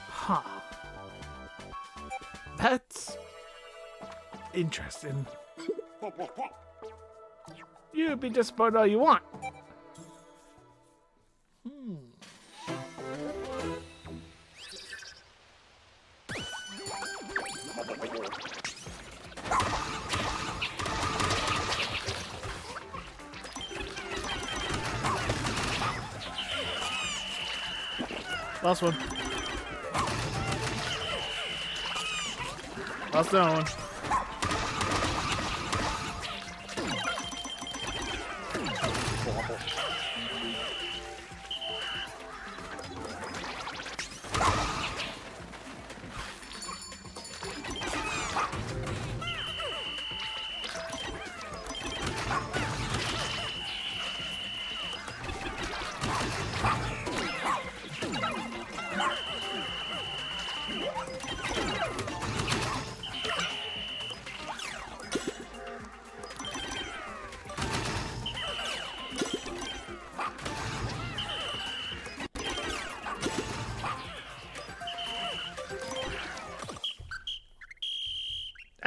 Huh. That's interesting. You be disappointed all you want. Last one. Last one.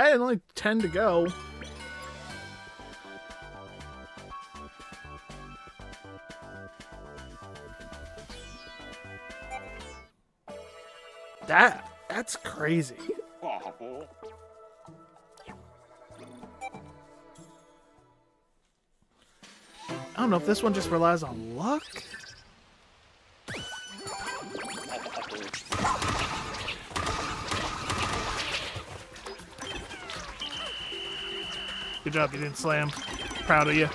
ahead, only 10 to go. That's crazy. Awful. I don't know if this one just relies on luck. Good job, you didn't slam. Proud of you.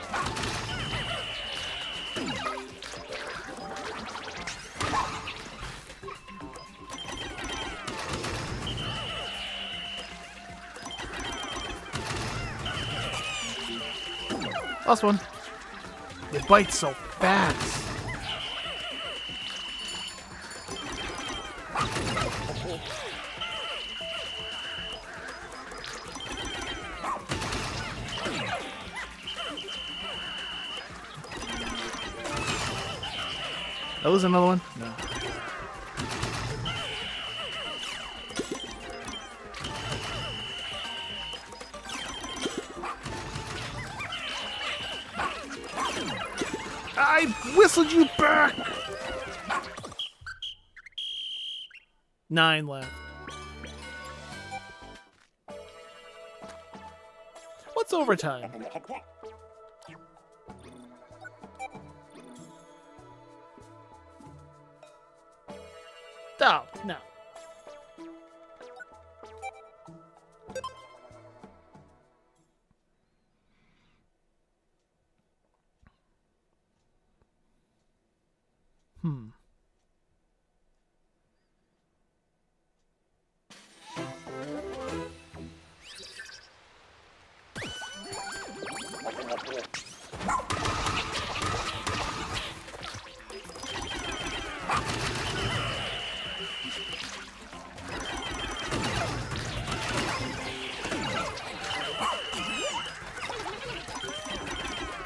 Last one. They bite so fast. That was another one? No. I whistled you back! 9 left. What's overtime? Oh, no.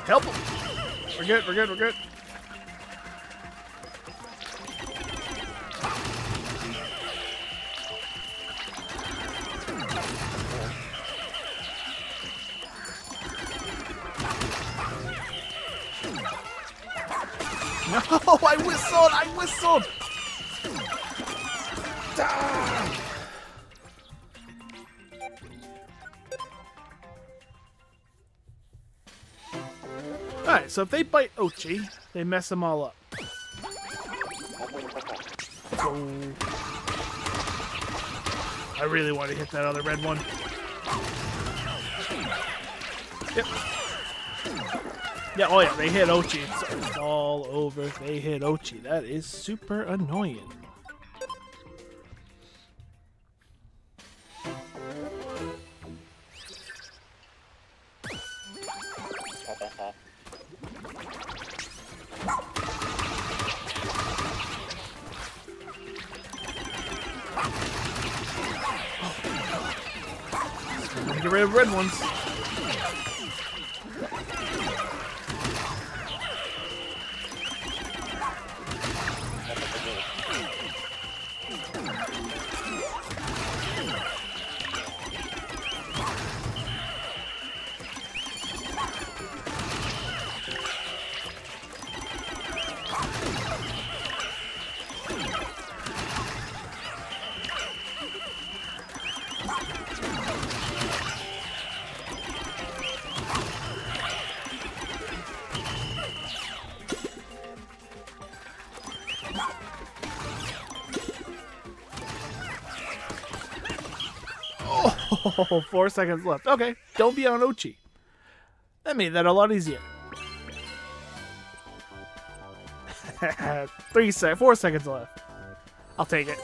Help him. We're good, we're good, we're good. No, I whistled, Ah! Alright, so if they bite Oatchi, they mess them all up. Oh. I really want to hit that other red one. Yep. Yeah, oh yeah, they hit Oatchi. It's all over if they hit Oatchi. That is super annoying. Get rid of red ones. Oh, 4 seconds left. Okay, don't be on Oatchi. That made that a lot easier. 4 seconds left. I'll take it.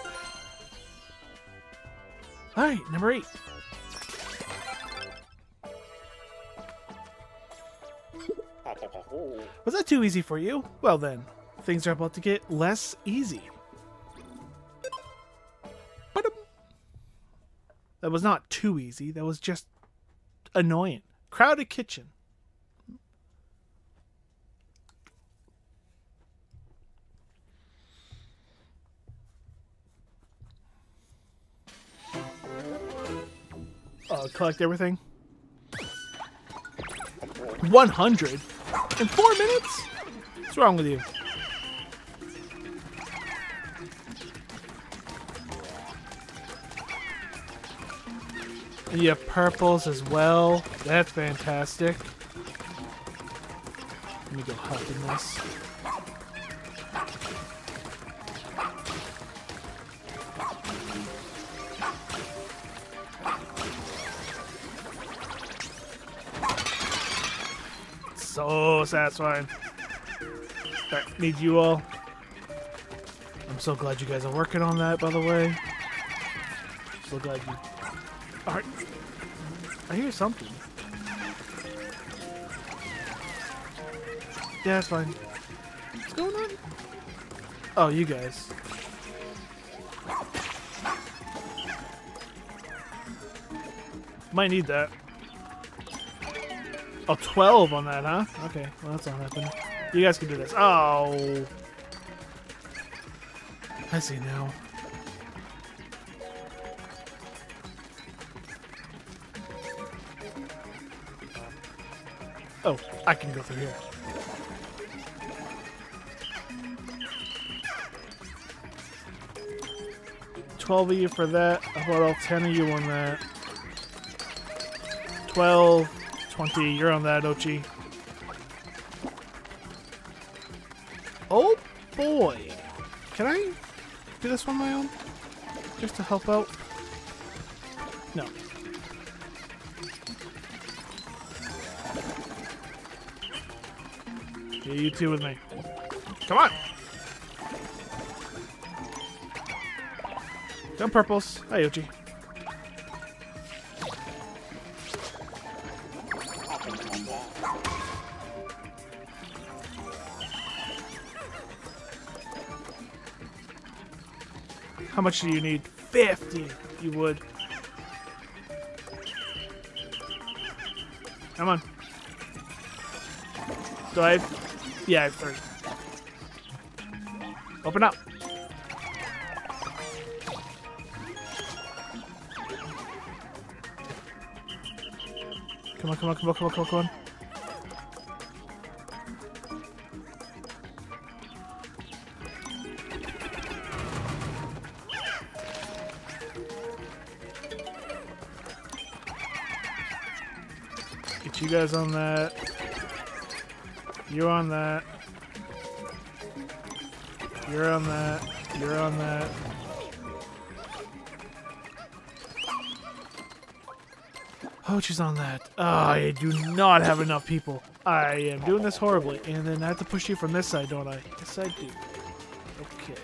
All right, number 8. Was that too easy for you? Well then, things are about to get less easy. That was not too easy. That was just annoying. Crowded kitchen. collect everything. 100 in 4 minutes? What's wrong with you? And you have purples as well. That's fantastic. Let me go hop in this. So satisfying. Alright, need you all. I'm so glad you guys are working on that, by the way. So glad you... Alright. I hear something. Yeah, that's fine. What's going on? Oh, you guys. Might need that. Oh, 12 on that, huh? Okay, well, that's not happening. You guys can do this. Oh! I see now. Oh, I can go through here. $12 of you for that. I bought all 10 of you on that. 12. 20, you're on that, Oatchi. Oh boy! Can I do this on my own? Just to help out? No. Yeah, you two with me. Come on! Dumb purples. Hi, Oatchi. How much do you need? 50, you would. Come on. Do I have... Yeah, I have 30. Open up. Come on, come on, come on, come on, come on, come on. You guys on that. You're on that. You're on that. You're on that. Oh, she's on that. Oh, I do not have enough people. I am doing this horribly. And then I have to push you from this side, don't I? Yes, I do. Okay.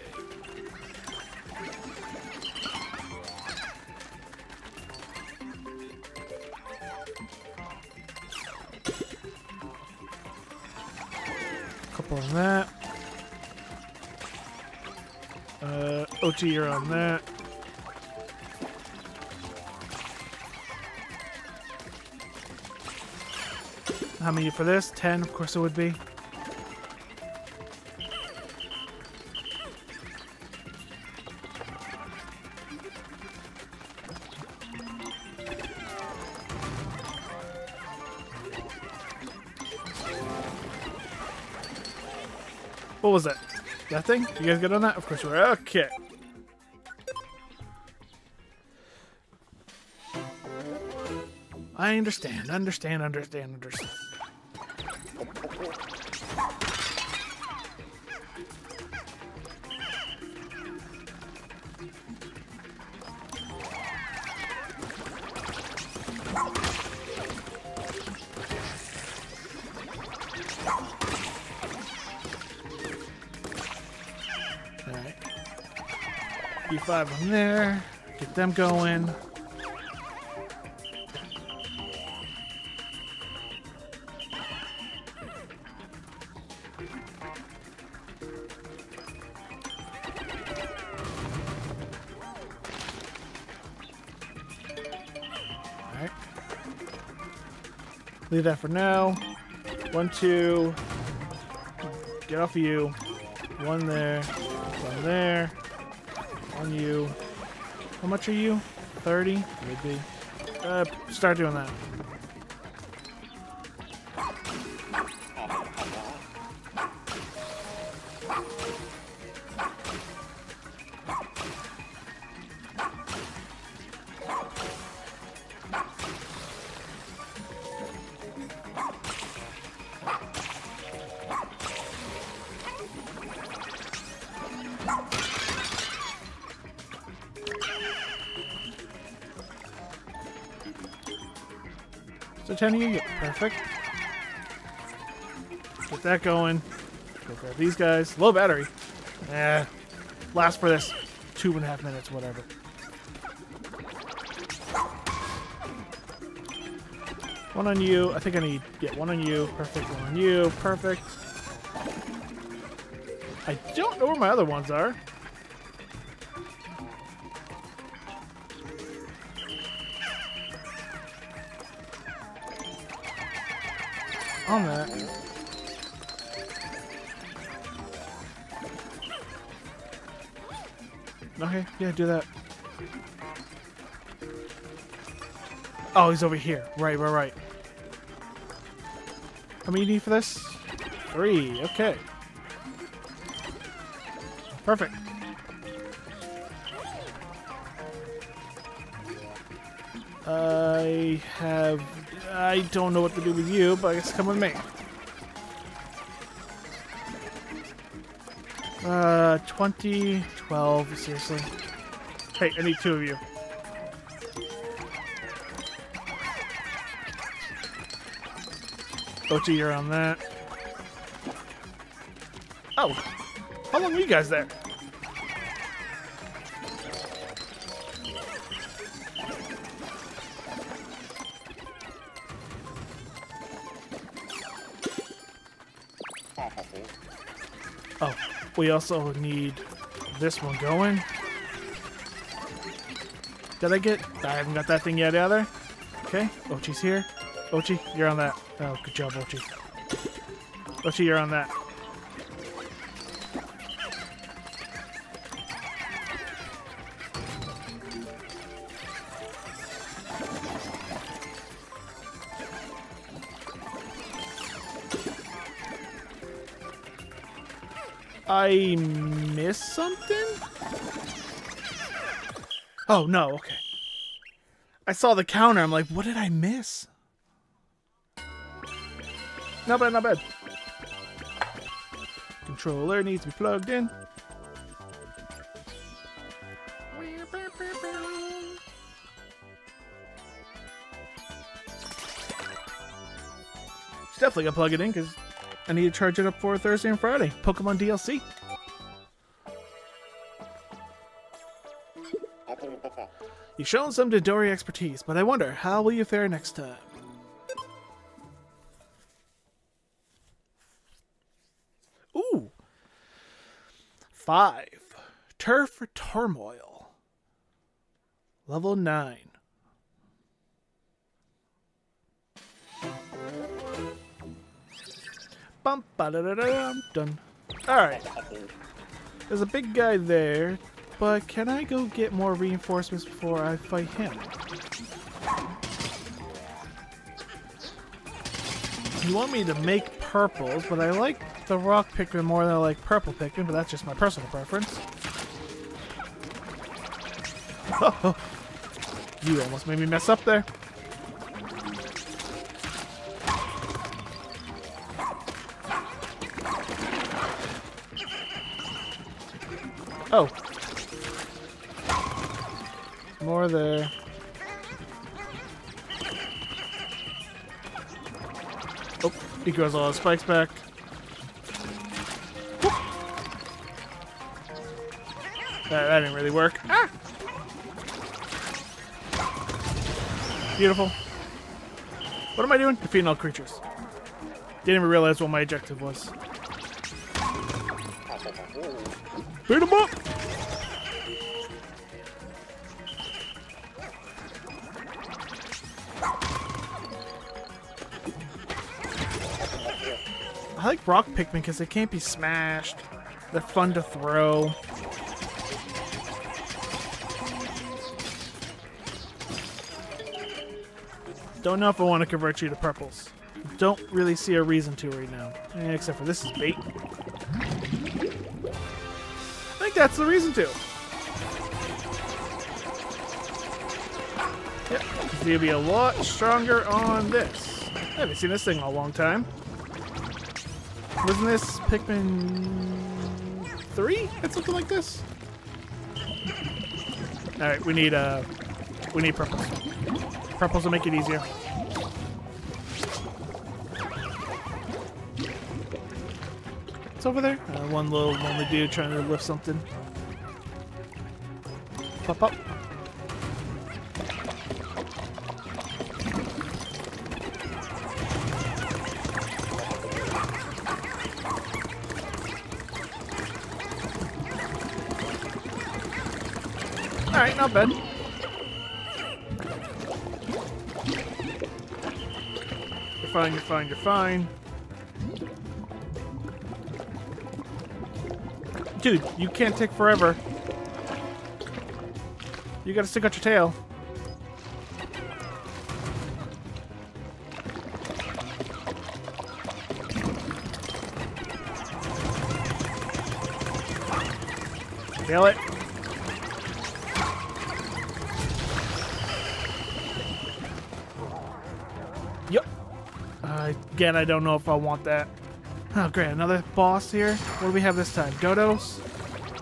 On that. Oatchi, you're on that. How many for this? 10, of course it would be. What was that? That thing? You guys good on that? Of course we're okay. I understand, understand, understand, understand. Five on there. Get them going. Alright. Leave that for now. 1, 2. Get off of you. 1 there. 1 there. On you. How much are you? 30? Maybe. Start doing that. So 10 of you get perfect. Get that going. Go grab these guys. Low battery. Eh. Last for this 2.5 minutes, whatever. One on you. I think I need to get one on you. Perfect. One on you. Perfect. I don't know where my other ones are. On that. Okay, yeah, do that. Oh, he's over here. Right. How many do you need for this? 3, okay. Perfect. I don't know what to do with you, but I guess come with me. 20, 12, seriously. Hey, I need 2 of you. Oatchi, you're on that. Oh, how long were you guys there? Oh, we also need this one going. Did I get? I haven't got that thing yet either. Okay, Oatchi's here. Oatchi, you're on that. Oh, good job, Oatchi. Oatchi, you're on that. I missed something? Oh, no, okay. I saw the counter. I'm like, what did I miss? Not bad, not bad. Controller needs to be plugged in. It's definitely gonna plug it in because I need to charge it up for Thursday and Friday. Pokemon DLC. You've shown some Dandori expertise, but I wonder, how will you fare next time? Ooh! 5. Turf Turmoil. Level 9. Bump, ba da da da, done. Alright. There's a big guy there, but can I go get more reinforcements before I fight him? You want me to make purples, but I like the rock Pikmin more than I like purple Pikmin, but that's just my personal preference. Oh, you almost made me mess up there. Oh. More there. Oh, he grows all his spikes back. That didn't really work. Ah! Beautiful. What am I doing? Defeating all creatures. Didn't even realize what my objective was. Beat him up! I like rock Pikmin because they can't be smashed. They're fun to throw. Don't know if I want to convert you to purples. Don't really see a reason to right now. Except for this is bait. I think that's the reason to. Yep, because you'll be a lot stronger on this. I haven't seen this thing in a long time. Wasn't this Pikmin 3? It's something like this? Alright, we need purples. Purples will make it easier. It's over there. One little lonely dude trying to lift something. Pop up. Alright, not bad. You're fine, you're fine, you're fine. Dude, you can't take forever. You gotta stick out your tail. Kill it. Again, I don't know if I want that. Oh, great. Another boss here. What do we have this time? Dodos?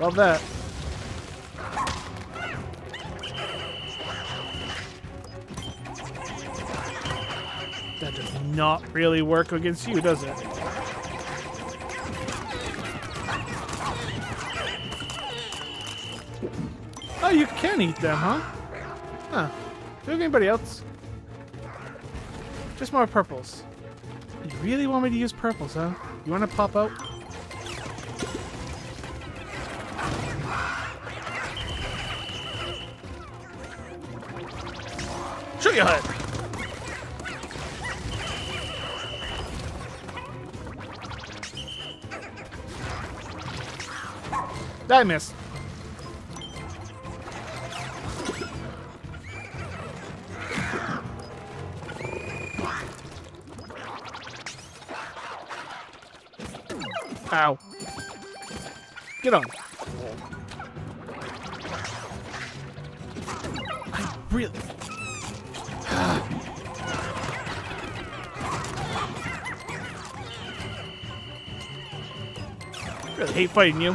Love that. That does not really work against you, does it? Oh, you can eat them, huh? Huh. Do you have anybody else? Just more purples. You really want me to use purples, huh? You want to pop out? Shoot your head! I missed. Ow. Get on. I really... really hate fighting you.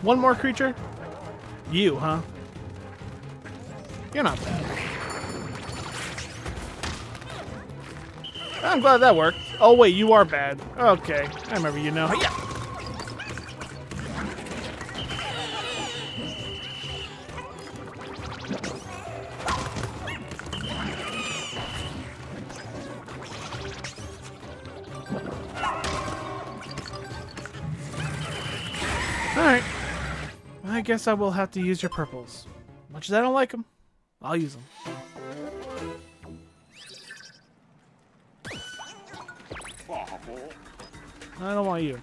One more creature? You, huh? You're not bad. I'm glad that worked. Oh wait, you are bad. Okay, I remember you now. Yeah. All right. I guess I will have to use your purples. Much as I don't like them. I'll use them. I don't want you.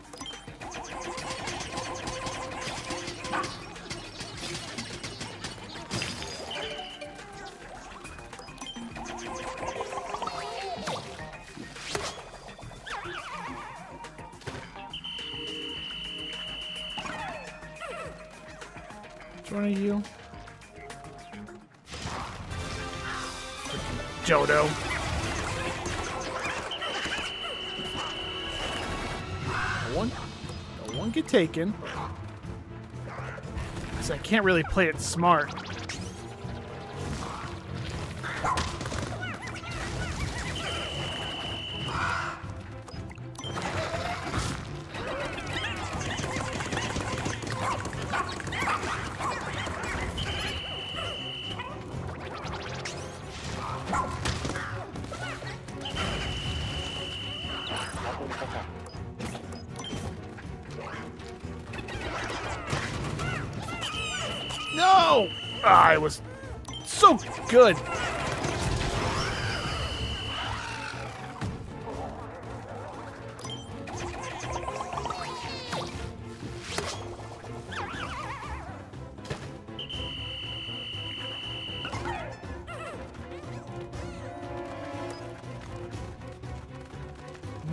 Which one are you? Dodo. No one get taken. Because I can't really play it smart. No! Ah, I was so good.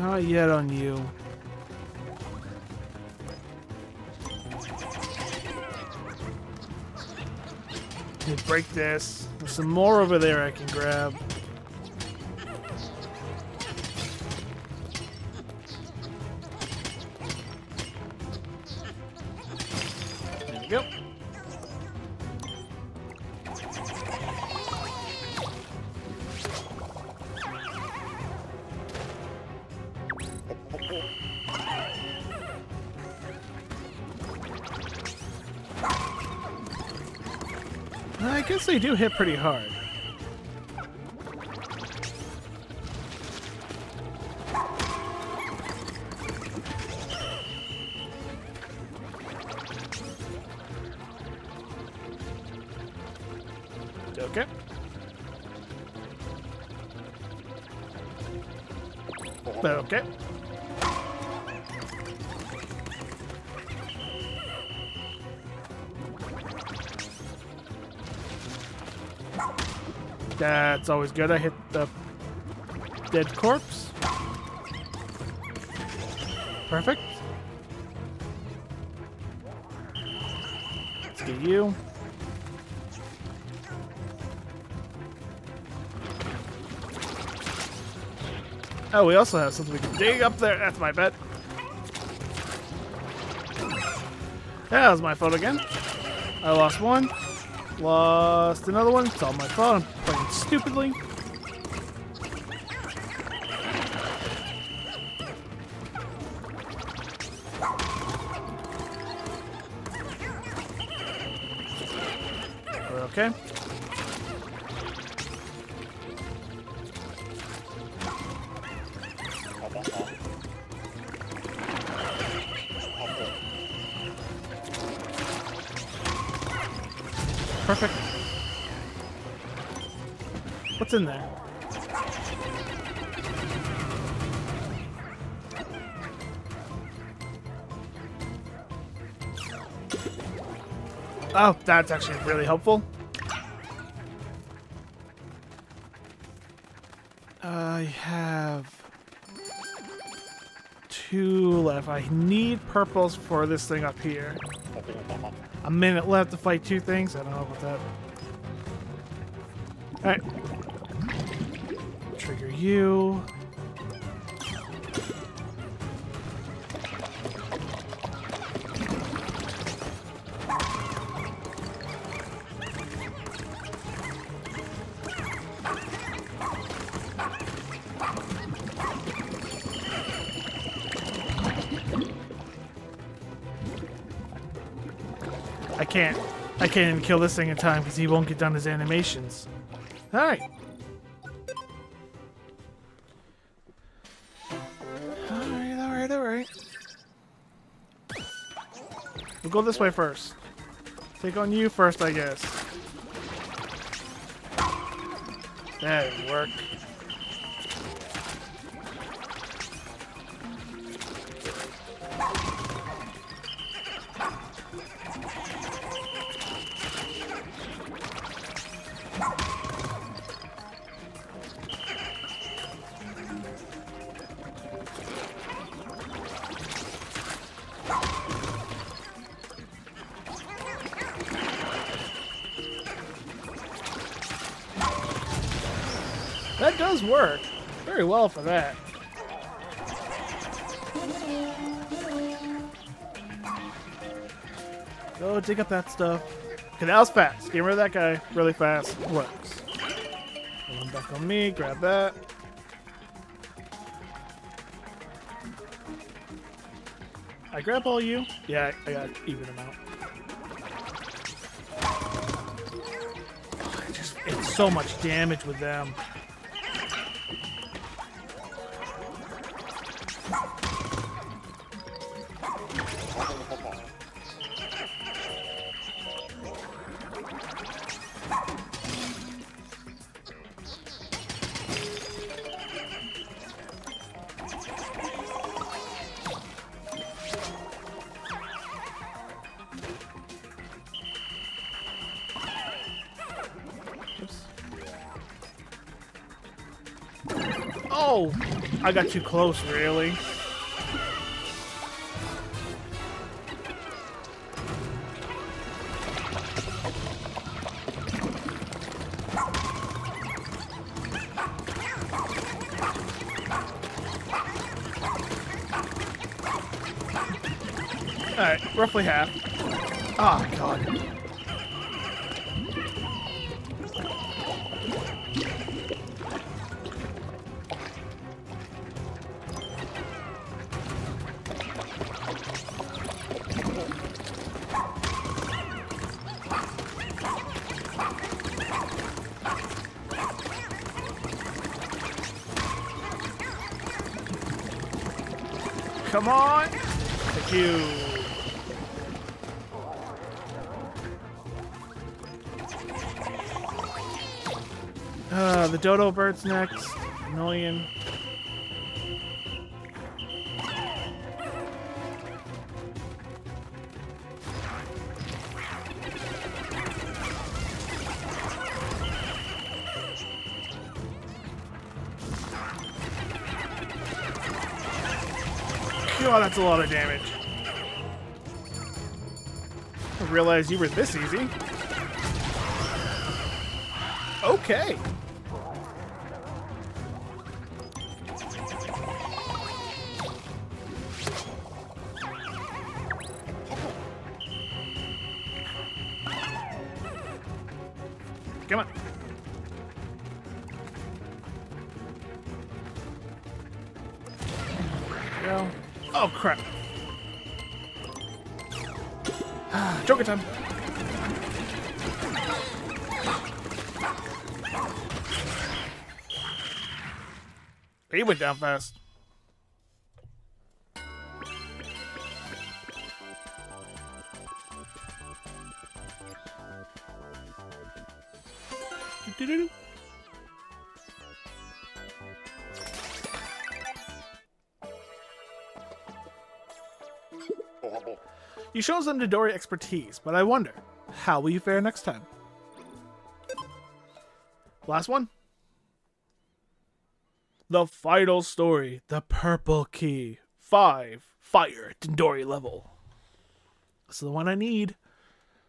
Not yet on you. Let's break this. There's some more over there I can grab. There we go. I guess they do hit pretty hard. Okay. Okay. That's always good. I hit the dead corpse. Perfect. Let's get you. Oh, we also have something we can dig up there. That's my bet. That was my fault again. I lost one. Lost another one. It's all my fault. I'm playing stupidly. We're okay. Perfect. What's in there? Oh, that's actually really helpful. I have two left. I need purples for this thing up here. A minute left to fight two things. I don't know about that. Alright. Trigger you. I can't even kill this thing in time because he won't get done his animations. Alright. Alright. We'll go this way first. Take on you first, I guess. That didn't work. That does work very well for that. Go dig up that stuff. Okay, that was fast. Get rid of that guy really fast. Works. Come back on me. Grab that. I grab all you. Yeah, I got an even amount. I just did so much damage with them. Oh! I got too close, really. Alright, roughly half. Oh, God. Come on! Thank you. The dodo bird's next. A million. Oh, that's a lot of damage. I realized you were this easy. Okay. Come on. There we go. Oh, crap. Joker time. He went down fast. You show some Dandori expertise, but I wonder, how will you fare next time? Last one. The final story, the purple key. 5 fire Dandori level. This is the one I need.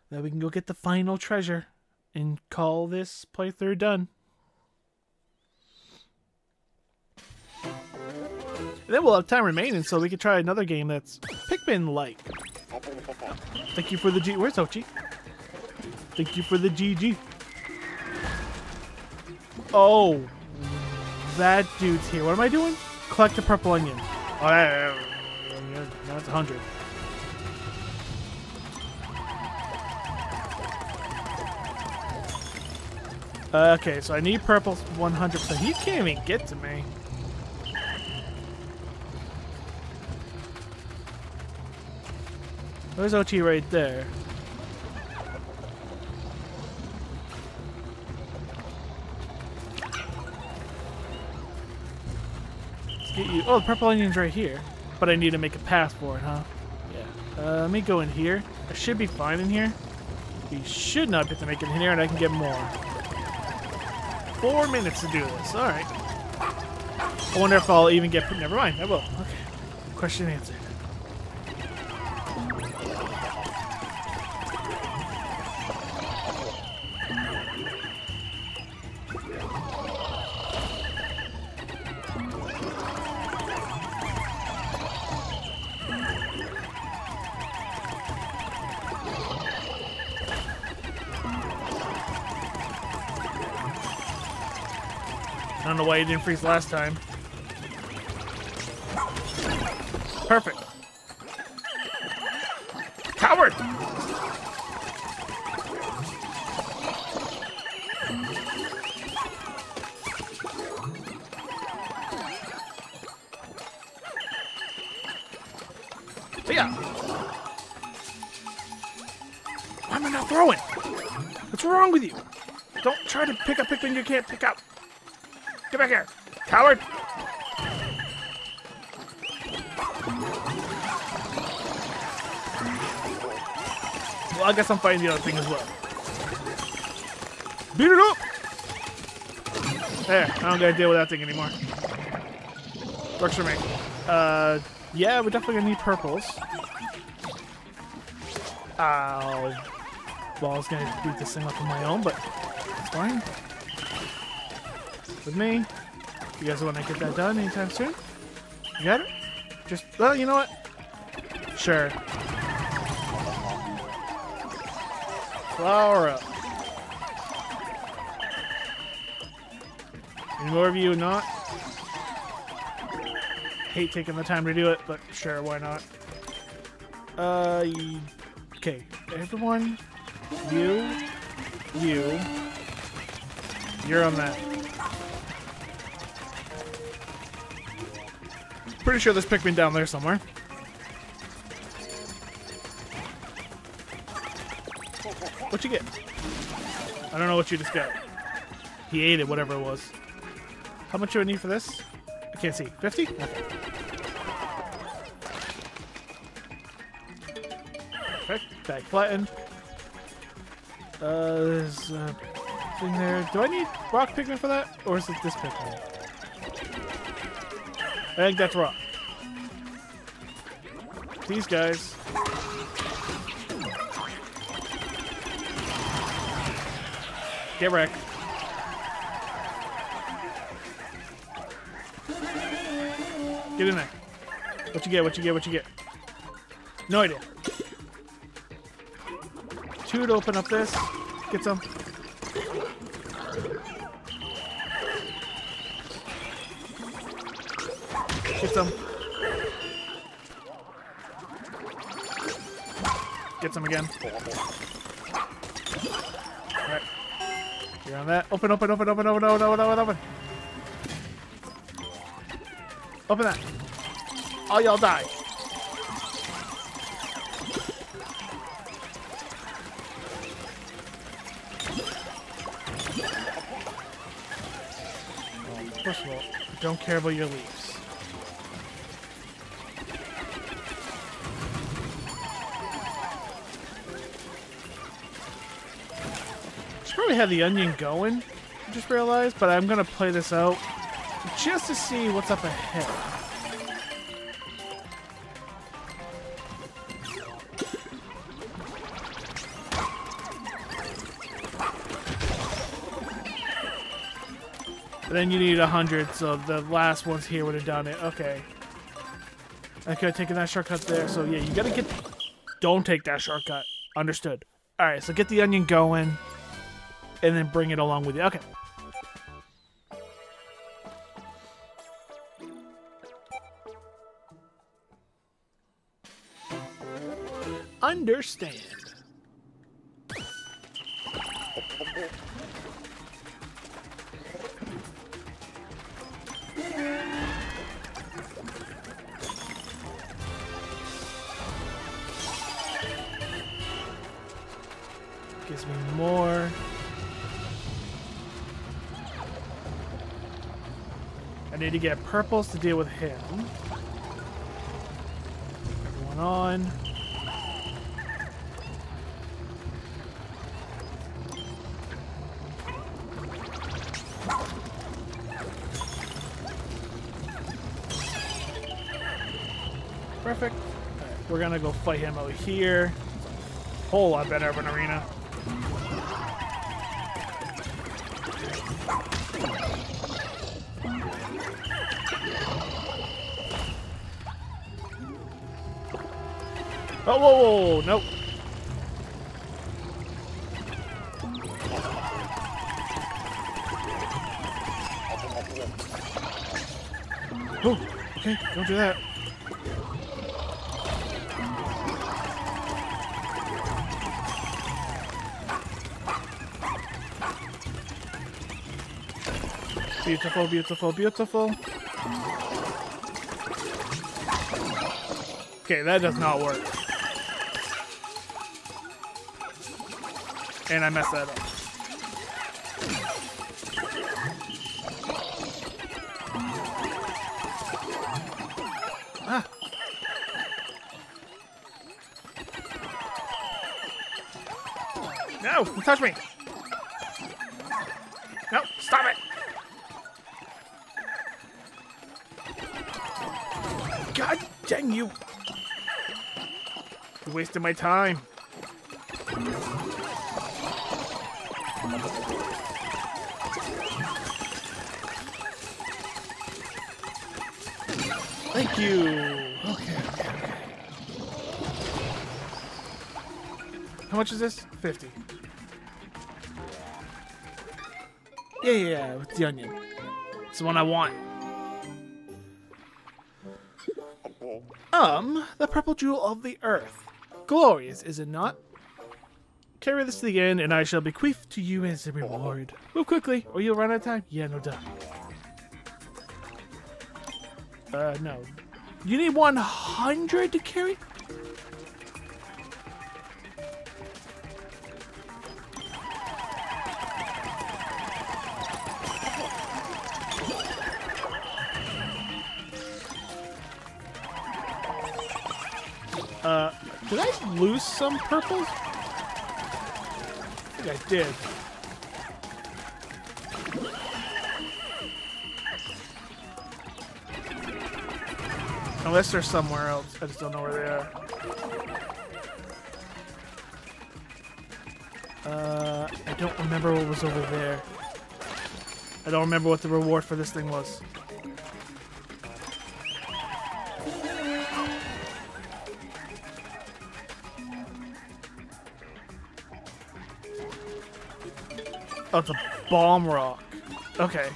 Then we can go get the final treasure and call this playthrough done. And then we'll have time remaining, so we can try another game that's Pikmin-like. Thank you for the G. Where's Oatchi? Thank you for the GG. Oh, that dude's here. What am I doing? Collect the purple onion. Oh, that's 100. Okay, so I need purple 100%. He can't even get to me. There's Oatchi right there. Let's get you. Oh, the purple onion's right here. But I need to make a pass for it, huh? Yeah. Let me go in here. I should be fine in here. We should not be able to make it in here, and I can get more. 4 minutes to do this. All right. I wonder if I'll even get... Never mind. I will. Okay. Question and answer. I don't know why he didn't freeze last time. Perfect. Coward! See ya! Why am I not throwing? What's wrong with you? Don't try to pick up Pikmin you can't pick up. Get back here, coward! Well, I guess I'm fighting the other thing as well. Beat it up! There, I don't gotta deal with that thing anymore. Works for me. Yeah, we're definitely gonna need purples. Well, I was gonna beat this thing up on my own, but it's fine. With me. You guys want to get that done anytime soon? You got it? Just, well, you know what? Sure. Flower up. Any more of you not? Hate taking the time to do it, but sure, why not? Okay. Everyone, you're on that. Pretty sure there's Pikmin down there somewhere. What'd you get? I don't know what you just got. He ate it, whatever it was. How much do I need for this? I can't see. 50? Okay. Perfect. Back flattened. There's a thing there. Do I need rock Pikmin for that? Or is it this Pikmin? I think that's rock. These guys. Get wrecked. Get in there. What you get, what you get, what you get? No idea. Two to open up this. Get some. Get some. Get some again. Alright. You're on that. Open, open, open, open, open, open, open, open. Open that. All y'all die. First of all, I don't care about your leaves. Had the onion going, I just realized, but I'm gonna play this out just to see what's up ahead. But then you need 100, so the last ones here would have done it. Okay. I could have taken that shortcut there, so yeah, you gotta get... Don't take that shortcut. Understood. Alright, so get the onion going. And then bring it along with you. Okay. Understand. Gives me more. Need to get purples to deal with him. Everyone on. Perfect. All right, we're gonna go fight him out here. Whole lot better of an arena. Oh, whoa, whoa, nope. Oh, okay, don't do that. Beautiful, beautiful, beautiful. Okay, that does not work. And I messed that up. Ah. No, don't touch me. No, stop it. God dang you! You're wasting my time. Thank you. Okay. How much is this? 50. Yeah, with the onion. It's the one I want. The purple jewel of the earth. Glorious, is it not? Carry this to the end, and I shall bequeath to you as a reward. Move quickly, or you'll run out of time. Yeah, no doubt. No. You need 100 to carry? Did I lose some purples? I think I did. Unless they're somewhere else. I just don't know where they are. I don't remember what was over there. I don't remember what the reward for this thing was. Oh, it's a bomb rock. Okay.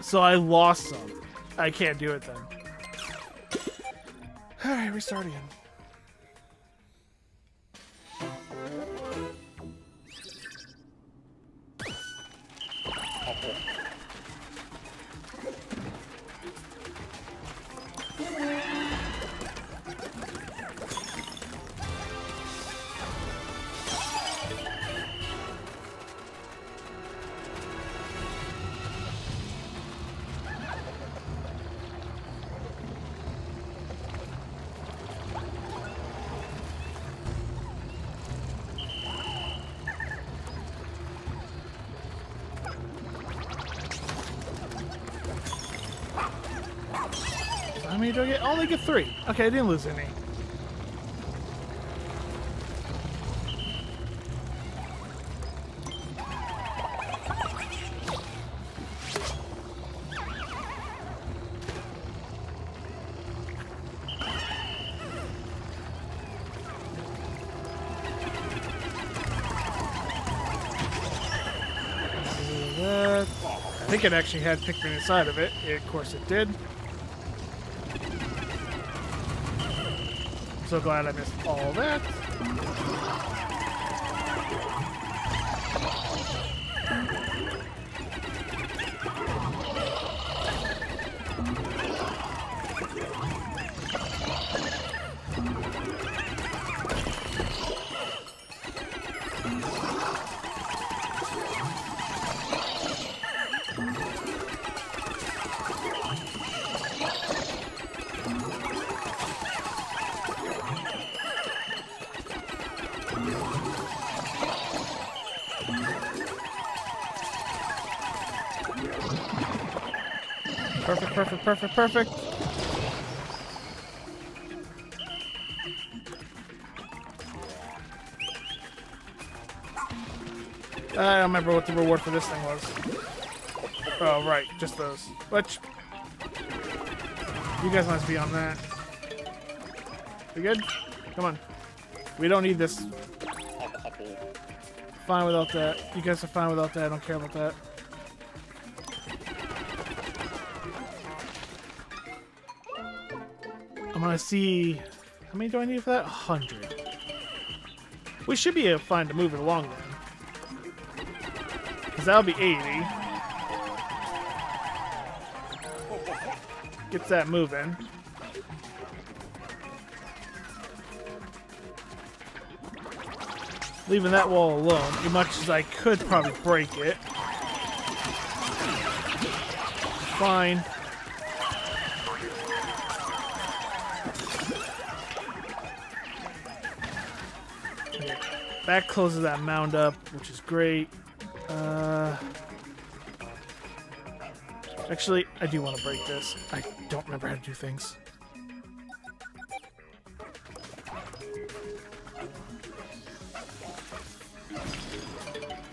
So I lost some. I can't do it then. Alright, restart again. How many do I get? I only get 3. Okay, I didn't lose any. I think it actually had Pikmin inside of it. Of course it did. So glad I missed all that. Perfect. I don't remember what the reward for this thing was. Oh, right, just those. Which, you guys must be on that. We good? Come on. We don't need this. Fine without that. You guys are fine without that. I don't care about that. I'm gonna see, how many do I need for that? 100. We should be fine to move it along then. Because that'll be 80. Gets that moving. leaving that wall alone, as much as I could probably break it. Fine. That closes that mound up, which is great. Actually, I do want to break this. I don't remember how to do things.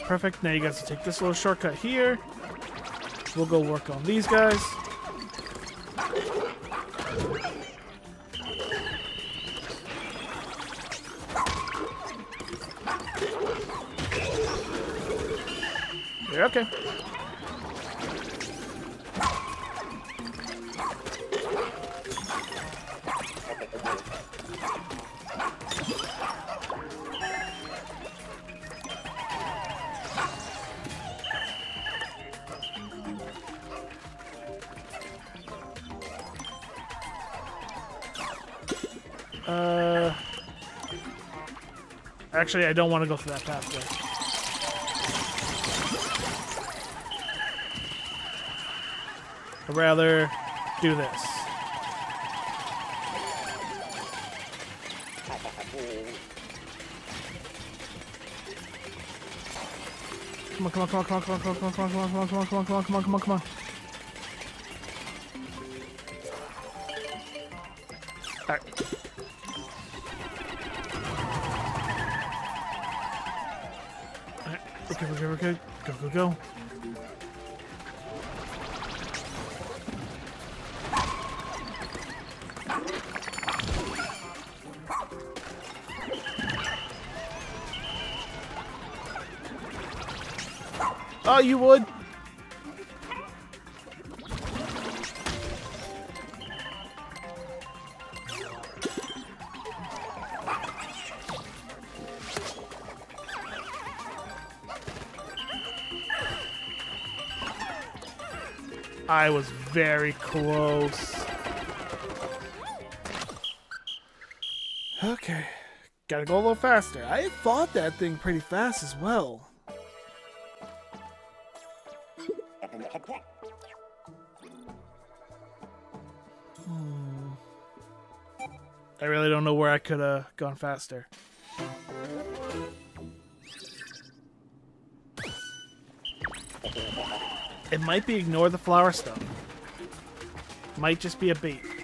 Perfect. Now you guys will take this little shortcut here. We'll go work on these guys. You're okay. Actually, I don't want to go through that pathway. I'd rather do this. Come on, come on, come on, come on, come on, come on, come on, come on, come on, come on, come on, come on, come on, come on. All right. All right. Okay, okay, okay. Go, go, go. Oh, you would. I was very close. Okay, gotta go a little faster. I fought that thing pretty fast as well. I really don't know where I could have gone faster. It might be ignore the flower stuff. Might just be a bait. So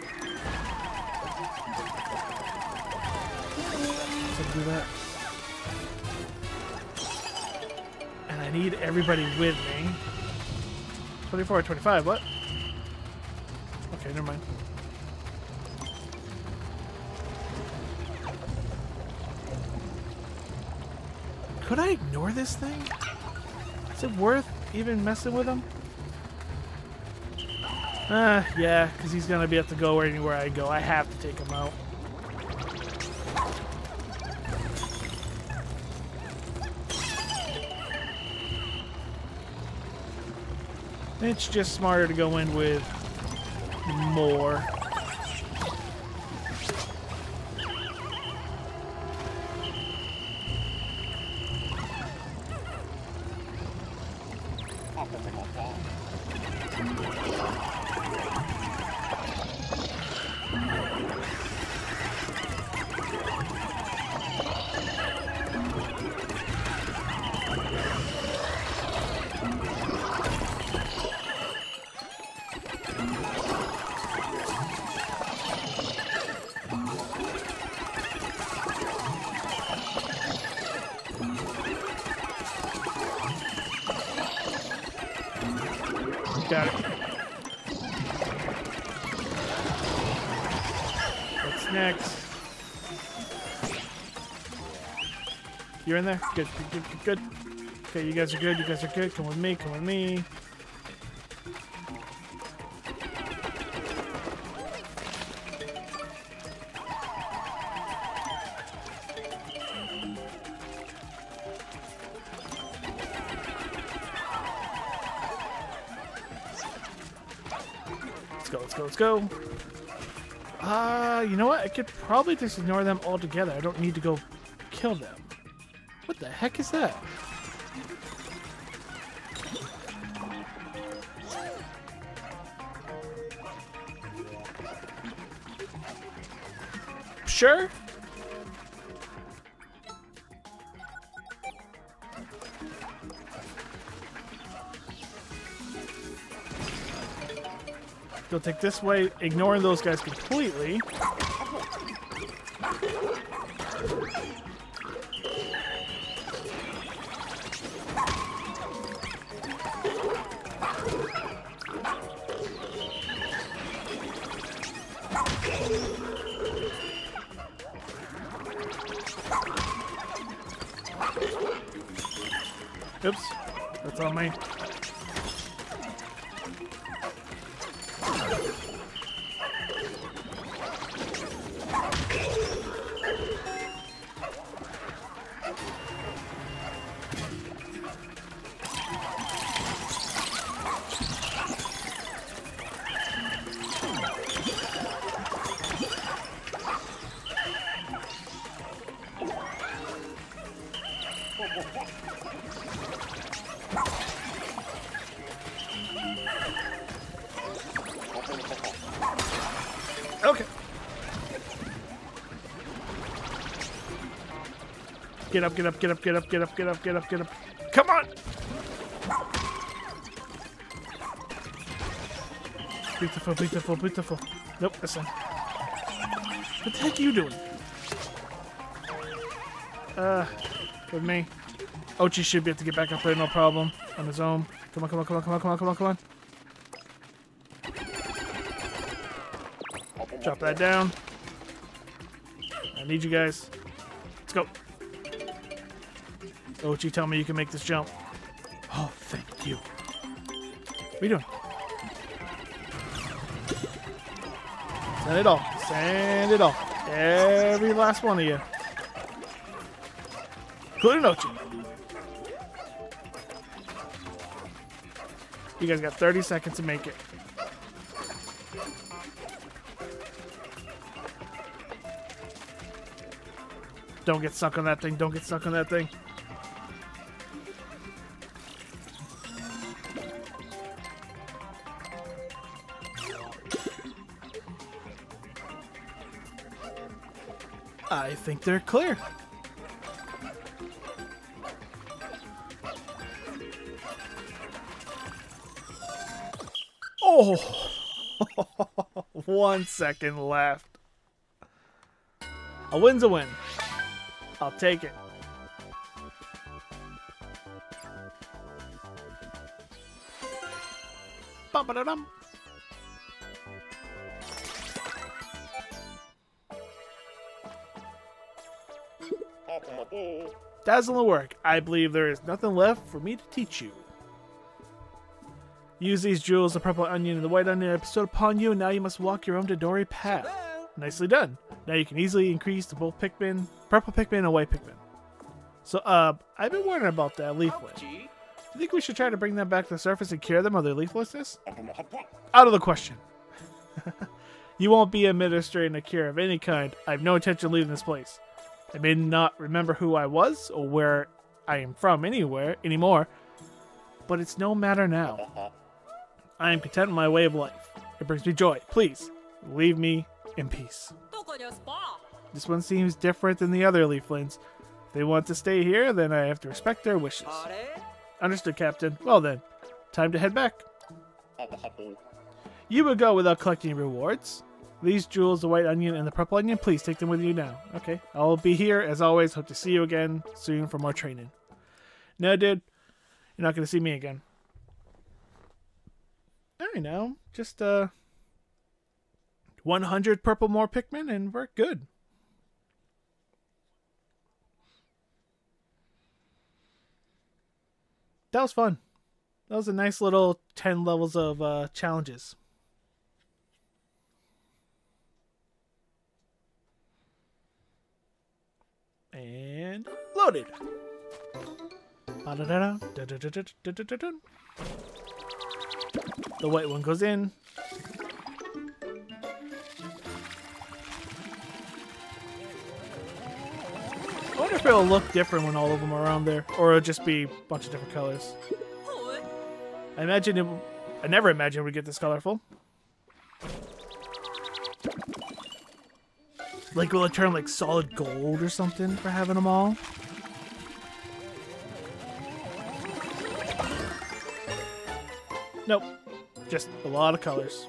do that. And I need everybody with me. 24, 25, what? Okay, never mind. Could I ignore this thing? Is it worth even messing with him? Yeah, because he's going to be able to go anywhere I go. I have to take him out. It's just smarter to go in with more. Got it. What's next? You're in there? Good, good, good, good. Okay, you guys are good, you guys are good. Come with me, come with me. Go. You know what? I could probably just ignore them altogether. I don't need to go kill them. What the heck is that? Sure? Go take this way, ignoring those guys completely. Oops, that's on me. Get up, get up, get up, get up, get up, get up, get up, get up. Come on! Beautiful, beautiful, beautiful. Nope, that's not. What the heck are you doing? With me. Oatchi should be able to get back up there, no problem. On his own. Come on, come on, come on, come on, come on, come on, come on. Drop that down. I need you guys. Let's go. Oatchi, tell me you can make this jump. Oh, thank you. What are you doing? Send it all. Send it all. Every last one of you. Including Oatchi. You guys got 30 seconds to make it. Don't get stuck on that thing. Don't get stuck on that thing. I think they're clear. Oh, 1 second left. A win's a win. I'll take it. Ba-ba-da-dum. Dazzling work. I believe there is nothing left for me to teach you. Use these jewels, the purple onion and the white onion, bestowed upon you, and now you must walk your own Dandori path. Nicely done. Now you can easily increase to both Pikmin, purple Pikmin and white Pikmin. So, I've been worrying about that leaflet. Do you think we should try to bring them back to the surface and cure them of their leaflessness? Out of the question. You won't be administering a cure of any kind. I have no intention of leaving this place. I may not remember who I was or where I am from anymore, but it's no matter now. I am content with my way of life. It brings me joy. Please, leave me in peace. This one seems different than the other leaflings. If they want to stay here, then I have to respect their wishes. Understood, Captain. Well then, time to head back. You will go without collecting rewards. These jewels, the white onion and the purple onion, please take them with you now. Okay, I'll be here as always. Hope to see you again soon for more training. No, dude, you're not going to see me again. All right, now, just 100 purple more Pikmin and we're good. That was fun. That was a nice little 10 levels of challenges. And loaded. The white one goes in. I wonder if it'll look different when all of them are around there, or it'll just be a bunch of different colors. I imagine it. I never imagined we'd get this colorful. Like, will it turn like solid gold or something for having them all? Nope. Just a lot of colors.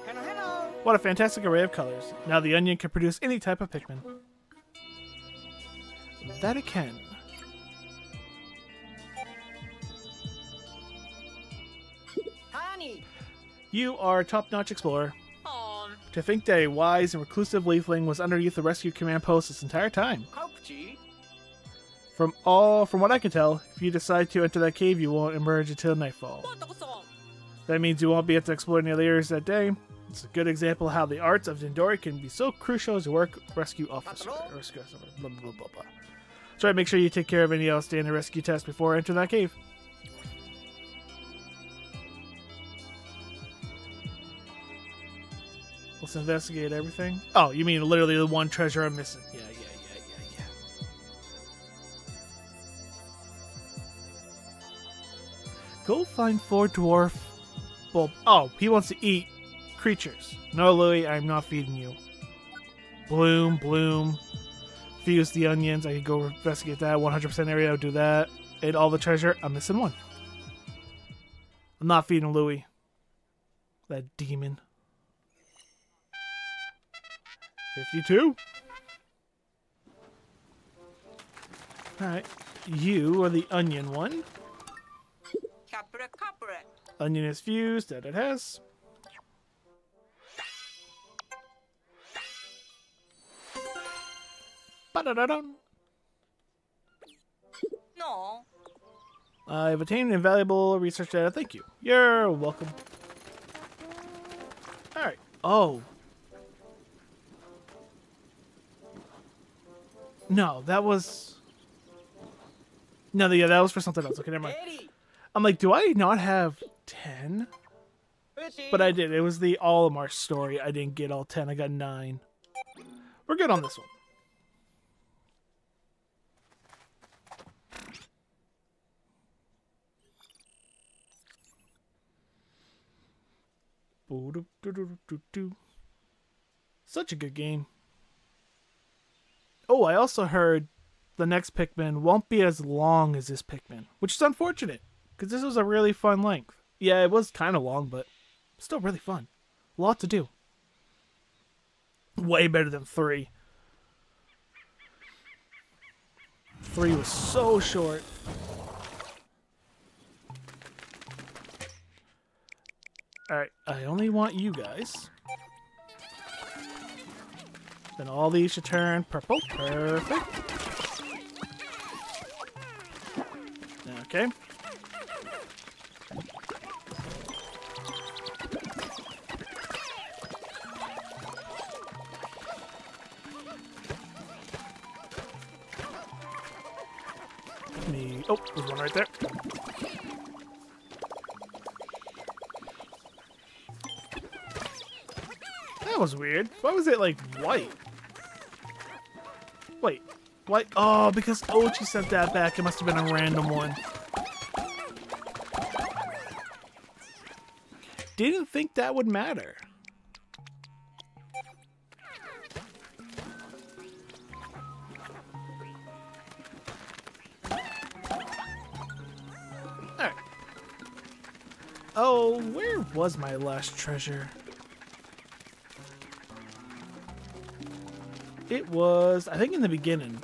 What a fantastic array of colors. Now the onion can produce any type of Pikmin. That it can. Honey. You are a top-notch explorer. Aww. To think that a wise and reclusive Leafling was underneath the rescue command post this entire time. Oatchi. From what I can tell, if you decide to enter that cave, you won't emerge until nightfall. That means you won't be able to explore any other areas that day. It's a good example of how the arts of Dandori can be so crucial as a rescue officer. Blah, blah, blah, blah, blah. Try to make sure you take care of any outstanding rescue test before entering that cave. Let's investigate everything. Oh, you mean literally the one treasure I'm missing. Yeah. Go find 4 dwarf bulb. Oh, he wants to eat creatures. No, Louie, I'm not feeding you. Bloom. Fuse the onions. I could go investigate that. 100% area, I'll do that. Ate all the treasure. I'm missing one. I'm not feeding Louie. That demon. 52. Alright. You are the onion one. Onion is fused. That it has. No. I've attained invaluable research data. Thank you. You're welcome. All right. Oh. No, that was. No, yeah, that was for something else. Okay, never mind. I'm like, do I not have 10? But I did. It was the Olimar story. I didn't get all 10. I got 9. We're good on this one. Such a good game. Oh, I also heard the next Pikmin won't be as long as this Pikmin, which is unfortunate because this was a really fun length. Yeah, it was kind of long, but still really fun. A lot to do. Way better than 3. 3 was so short. Alright, I only want you guys. Then all these should turn purple. Perfect. Okay. Oh, there's one right there. That was weird. Why was it like white? Wait, white? Oh, because Oatchi sent that back. It must have been a random one. Didn't think that would matter. All right. Oh, where was my last treasure? It was, I think, in the beginning.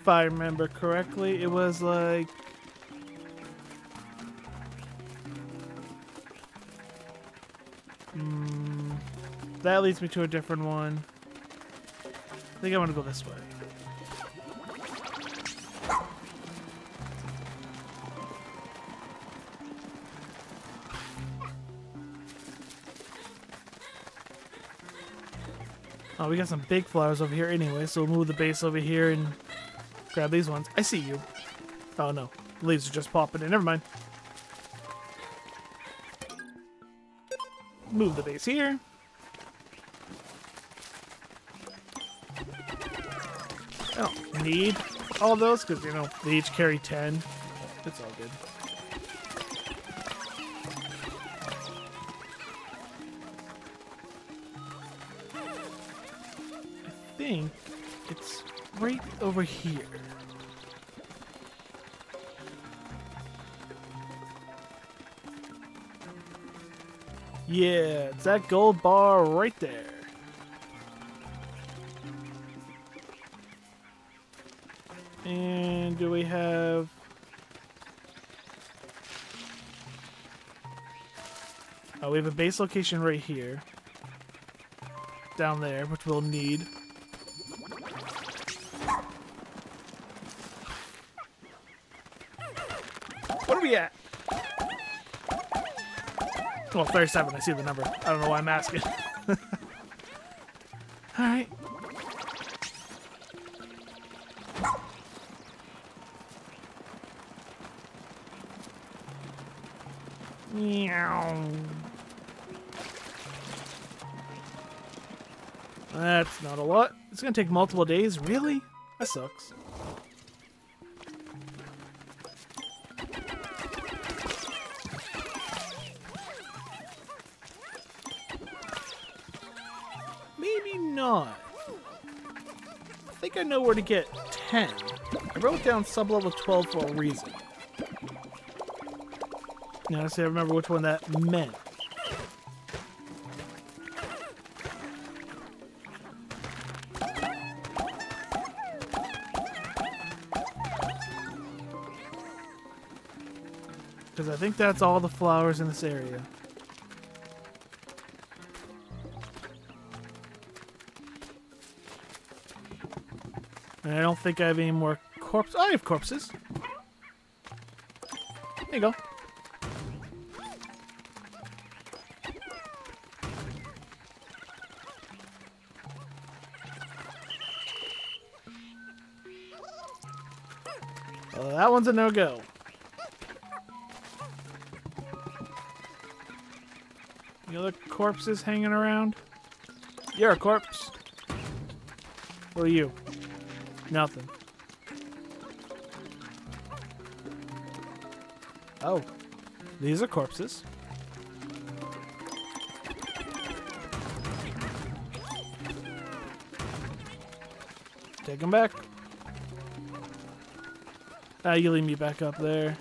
If I remember correctly, it was like... that leads me to a different one. I think I want to go this way. Oh, we got some big flowers over here anyway, so we'll move the base over here and grab these ones. I see you. Oh no, the leaves are just popping in. Never mind. Move the base here. I don't need all those because, you know, they each carry 10. It's all good. I think it's right over here. Yeah, it's that gold bar right there. And do we have... Oh, we have a base location right here. Down there, which we'll need. What are we at? Well, 37, I see the number. I don't know why I'm asking. Alright. Meow. That's not a lot. It's gonna take multiple days, really? That sucks. I know where to get 10. I wrote down sub-level 12 for a reason. Now I see I remember which one that meant. Because I think that's all the flowers in this area. And I don't think I have any more corpses. Oh, I have corpses. There you go. Well, that one's a no-go. Any other corpses hanging around? You're a corpse. What are you? Nothing. Oh, these are corpses. Take them back. Ah, you leave me back up there.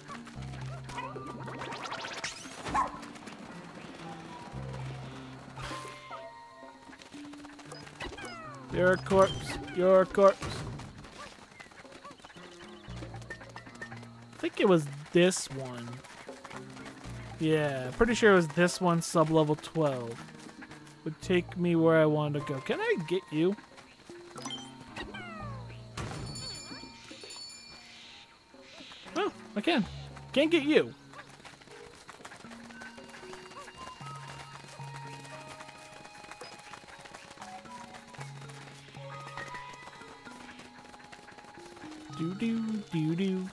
You're a corpse. You're a corpse. I think it was this one. Yeah, pretty sure it was this one, sub-level 12. Would take me where I wanted to go. Can I get you? Oh, I can. Can't get you. Doo-doo, doo-doo. I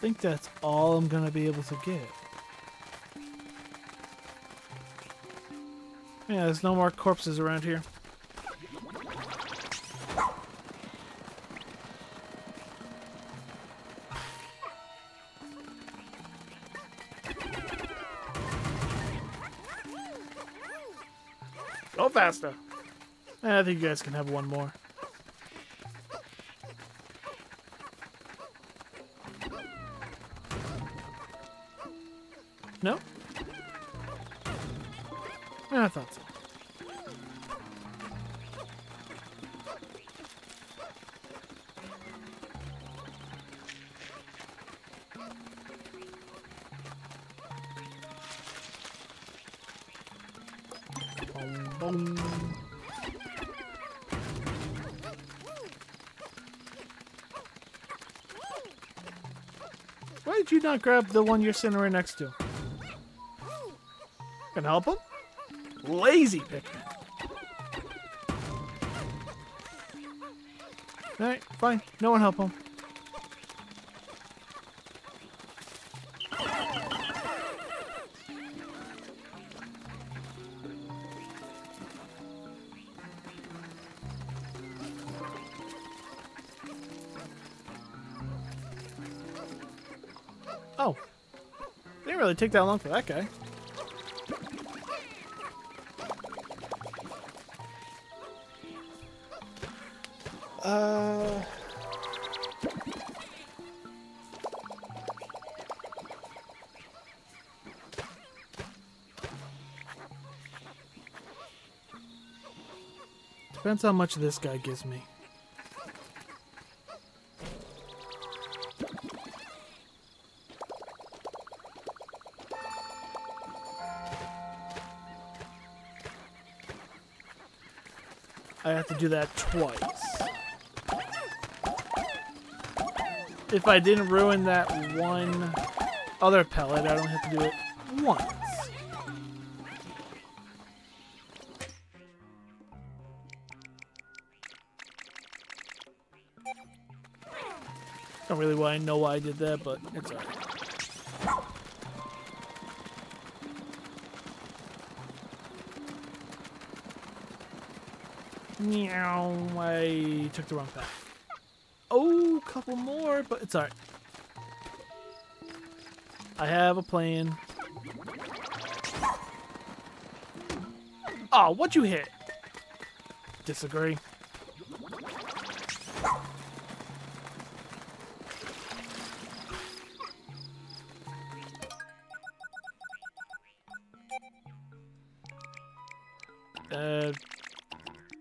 think that's all I'm gonna be able to get. Yeah, there's no more corpses around here. Go faster! I think you guys can have one more. No? I thought so. Boom, boom. Why did you not grab the one you're sitting right next to? Can help him? Lazy Pikmin. Alright, fine. No one help him. Oh. Didn't really take that long for that guy. Depends how much this guy gives me. I have to do that twice. If I didn't ruin that one other pellet, I don't have to do it once. Don't really know why I did that, but it's all right. I took the wrong path. Oh, a couple more, but it's alright. I have a plan. Oh, what'd you hit? Disagree.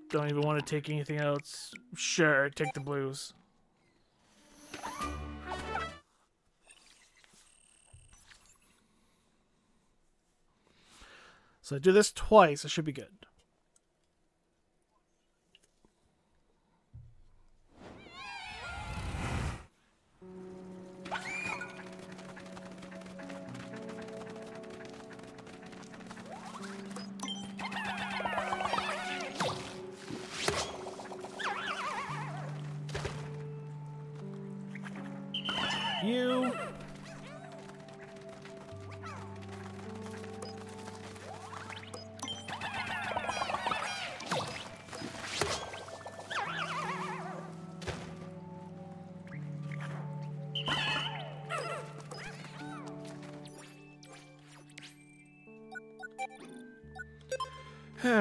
Don't even want to take anything else. Sure, take the blues. So I do this twice, it should be good.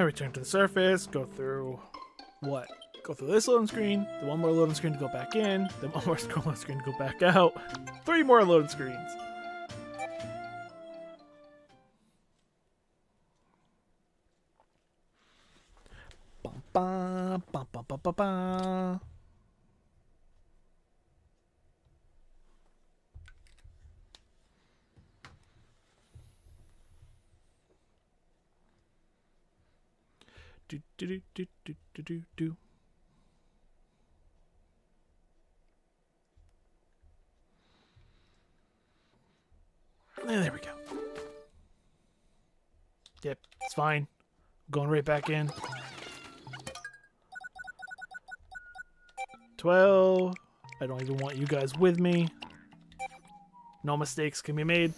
Return to the surface, go through what? Go through this loading screen, the one more loading screen to go back in, the one more scrolling screen to go back out, 3 more loading screens. Ba ba ba ba ba ba. Do do do do do do do. And there we go. Yep, it's fine. Going right back in. 12. I don't even want you guys with me. No mistakes can be made.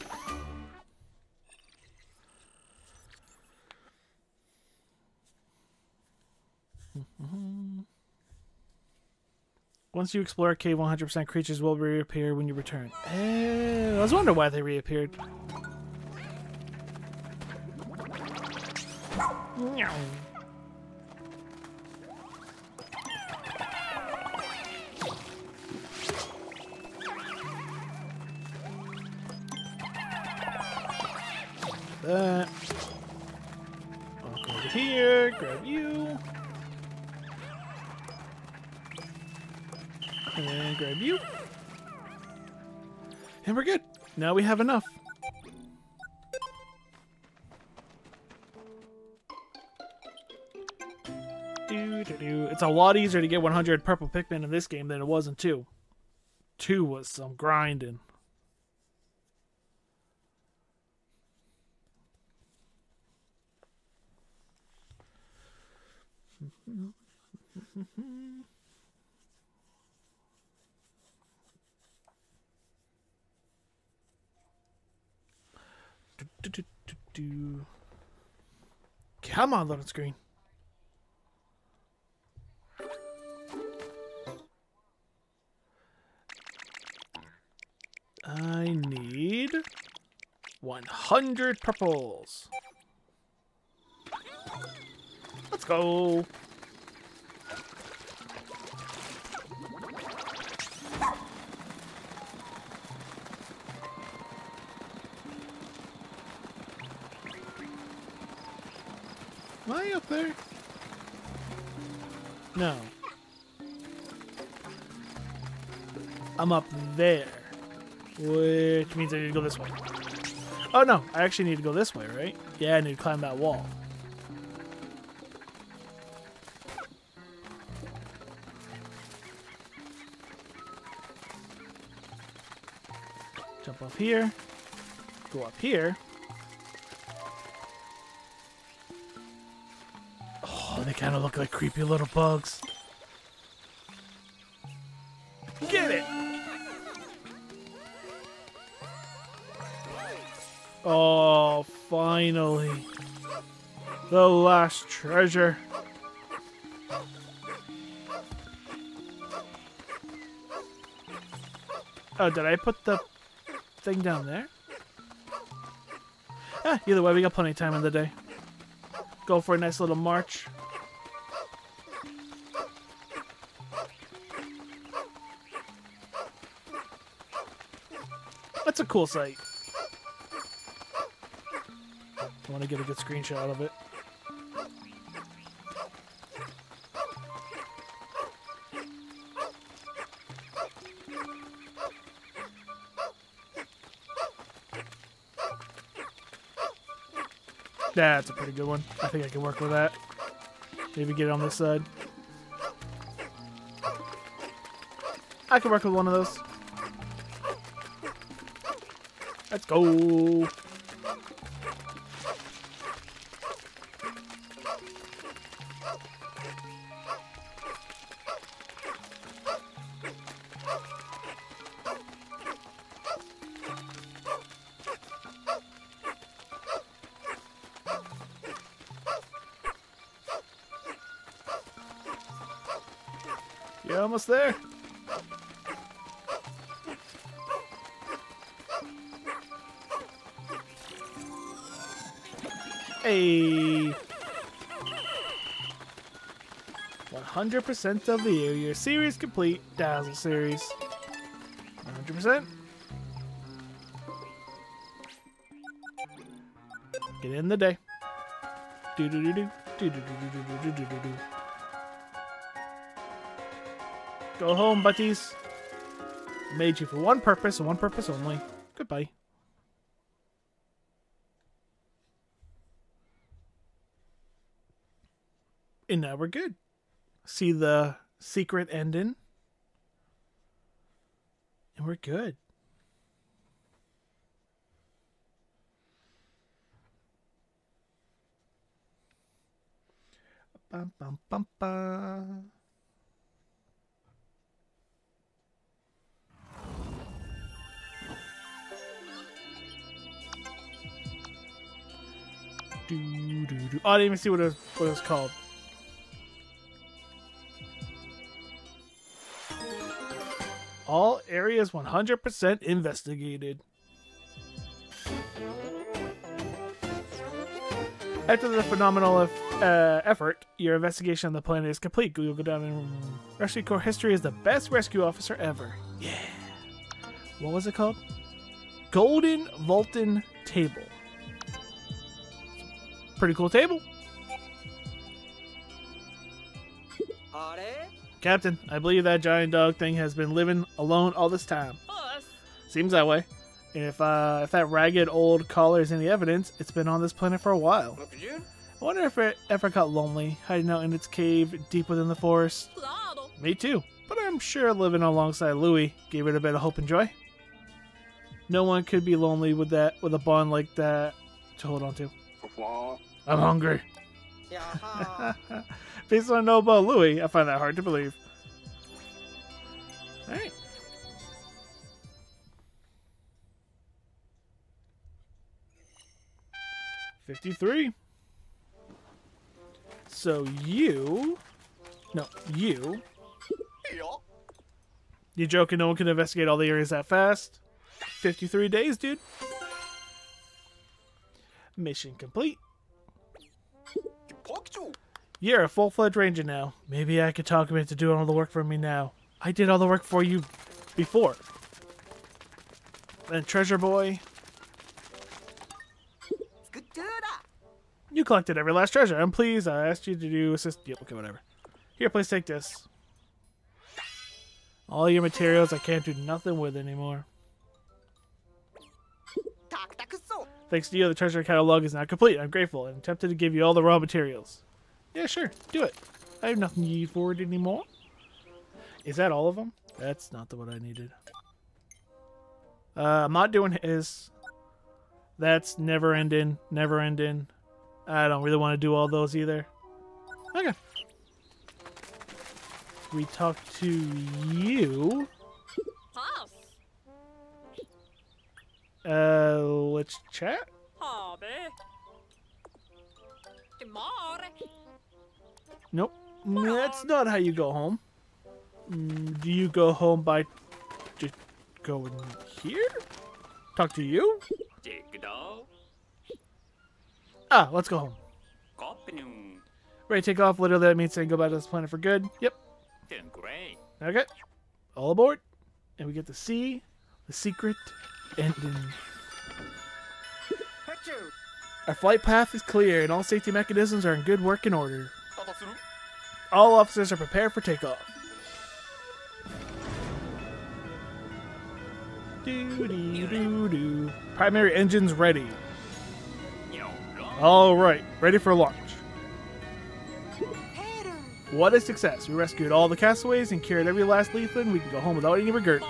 Once you explore a cave, 100% creatures will reappear when you return. Oh, I was wondering why they reappeared. I'll go over here, grab you. And grab you. And we're good. Now we have enough. It's a lot easier to get 100 purple Pikmin in this game than it was in 2. 2 was some grinding. Come on, loading screen. I need need 100 purples. Let's go. Am I up there? No. I'm up there. Which means I need to go this way. Oh no, I actually need to go this way, right? Yeah, I need to climb that wall. Jump off here. Go up here. Oh, they kind of look like creepy little bugs. Get it! Oh, finally. The last treasure. Oh, did I put the thing down there? Ah, either way, we got plenty of time in the day. Go for a nice little march. That's a cool sight. I want to get a good screenshot of it. That's a pretty good one. I think I can work with that. Maybe get it on this side. I can work with one of those. Let's go. You're almost there. Hey. 100% of the area series complete. Dazzle series. 100%. Get in the day. Do do do do do do do do do do do. Go home, buddies. Made you for one purpose and one purpose only. Goodbye. And now we're good. See the secret ending. And we're good. Bum, bum, bum, bum. Do, do, do. Oh, I didn't even see what it was called. All areas 100% investigated. After the phenomenal effort, your investigation on the planet is complete. You'll go down in Rescue Corps history as the best rescue officer ever. Yeah. What was it called? Golden Vulcan Table. Pretty cool table. Captain, I believe that giant dog thing has been living alone all this time. Seems that way. And if that ragged old collar is any evidence, it's been on this planet for a while. I wonder if it ever got lonely, hiding out in its cave deep within the forest. Me too. But I'm sure living alongside Louie gave it a bit of hope and joy. No one could be lonely with a bond like that to hold on to. I'm hungry. Based on Noble Louie, I find that hard to believe. All right. $53. So you. You joking? No one can investigate all the areas that fast. 53 days, dude. Mission complete. You're a full-fledged ranger now. Maybe I could talk about to doing all the work for me now. I did all the work for you before. And Treasure Boy. You collected every last treasure. I'm pleased. I asked you to do assist. Yep, okay, whatever. Here, please take this. All your materials I can't do nothing with anymore. Thanks to you, the treasure catalog is not complete. I'm grateful and tempted to give you all the raw materials. Yeah, sure. Do it. I have nothing to use for it anymore. Is that all of them? That's not the one I needed. I'm not doing his. That's never ending. Never ending. I don't really want to do all those either. Okay. We talk to you. Let's chat. Nope. That's not how you go home. Do you go home by just going here? Talk to you? Ah, let's go home. Ready to take off. Literally, that means saying goodbye to this planet for good. Yep. Okay. All aboard. And we get to see the secret ending. Our flight path is clear and all safety mechanisms are in good working order. All officers are prepared for takeoff. Doo-doo-doo-doo. Primary engines ready. Alright, ready for launch. What a success. We rescued all the castaways and cured every last Leafling. We can go home without any regrets.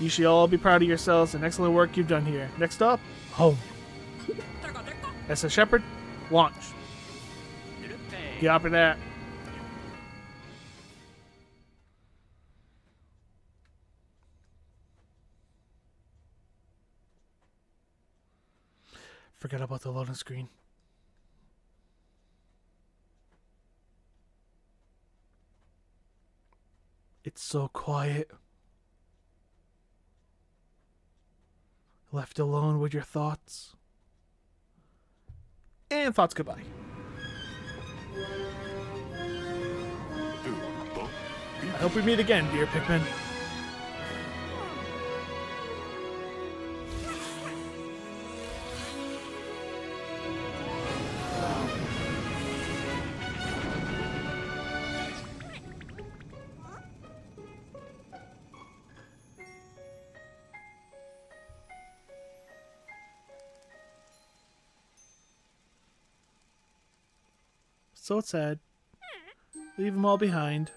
You should all be proud of yourselves and excellent work you've done here. Next up, home. SS Shepard, launch. Get up in that. Forget about the loading screen. It's so quiet. Left alone with your thoughts. And thoughts goodbye. I hope we meet again, dear Pikmin. So it's sad. Leave them all behind.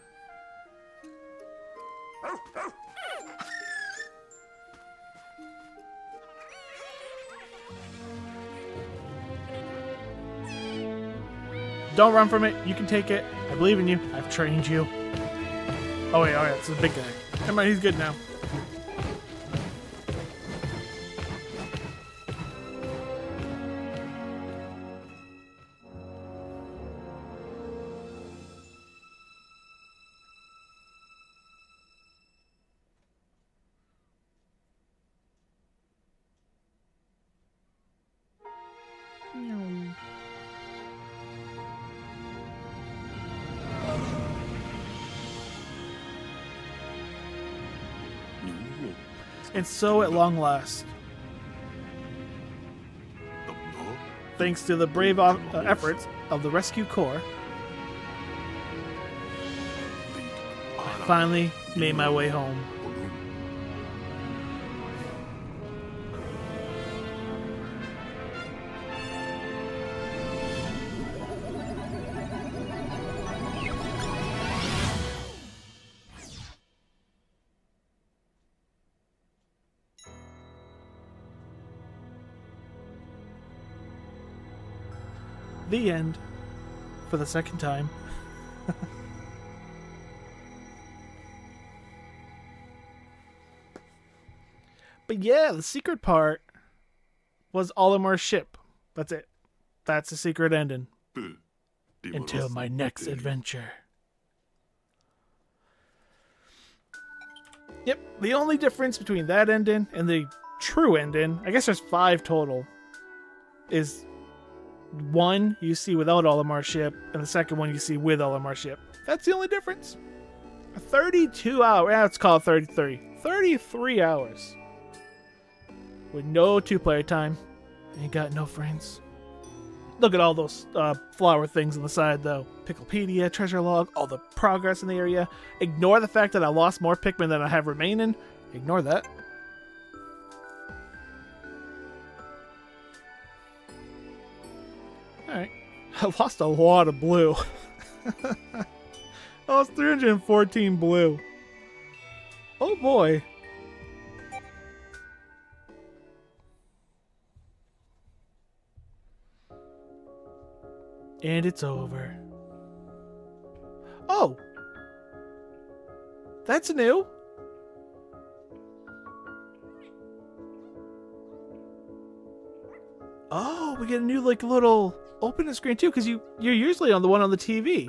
Don't run from it. You can take it. I believe in you. I've trained you. Oh wait, alright, it's a big guy. Never mind, he's good now. And so at long last, thanks to the brave efforts of the rescue corps, I finally made my way home. The end, for the second time. But yeah, the secret part was Olimar's ship. That's it. That's the secret ending. Until my next adventure. Yep, the only difference between that ending and the true ending, I guess there's 5 total, is one you see without Olimar's ship, and the second one you see with Olimar's ship. That's the only difference. 32 hours, yeah, let's call it 33. 33 hours. With no 2-player time. Ain't got no friends. Look at all those flower things on the side, though. Piklopedia, treasure log, all the progress in the area. Ignore the fact that I lost more Pikmin than I have remaining. Ignore that. Alright. I lost a lot of blue. I lost 314 blue. Oh boy. And it's over. Oh! That's new! Oh, we get a new, like, little opening screen, too, because you're usually on the one on the TV.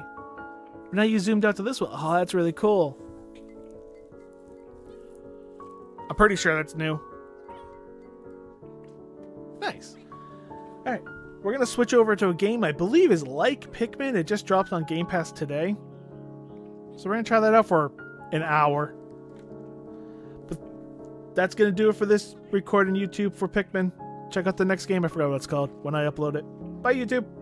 But now you zoomed out to this one. Oh, that's really cool. I'm pretty sure that's new. Nice. Alright. We're going to switch over to a game I believe is like Pikmin. It just dropped on Game Pass today. So we're going to try that out for an hour. But that's going to do it for this recording, YouTube, for Pikmin. Check out the next game. I forgot what it's called when I upload it. Bye, YouTube.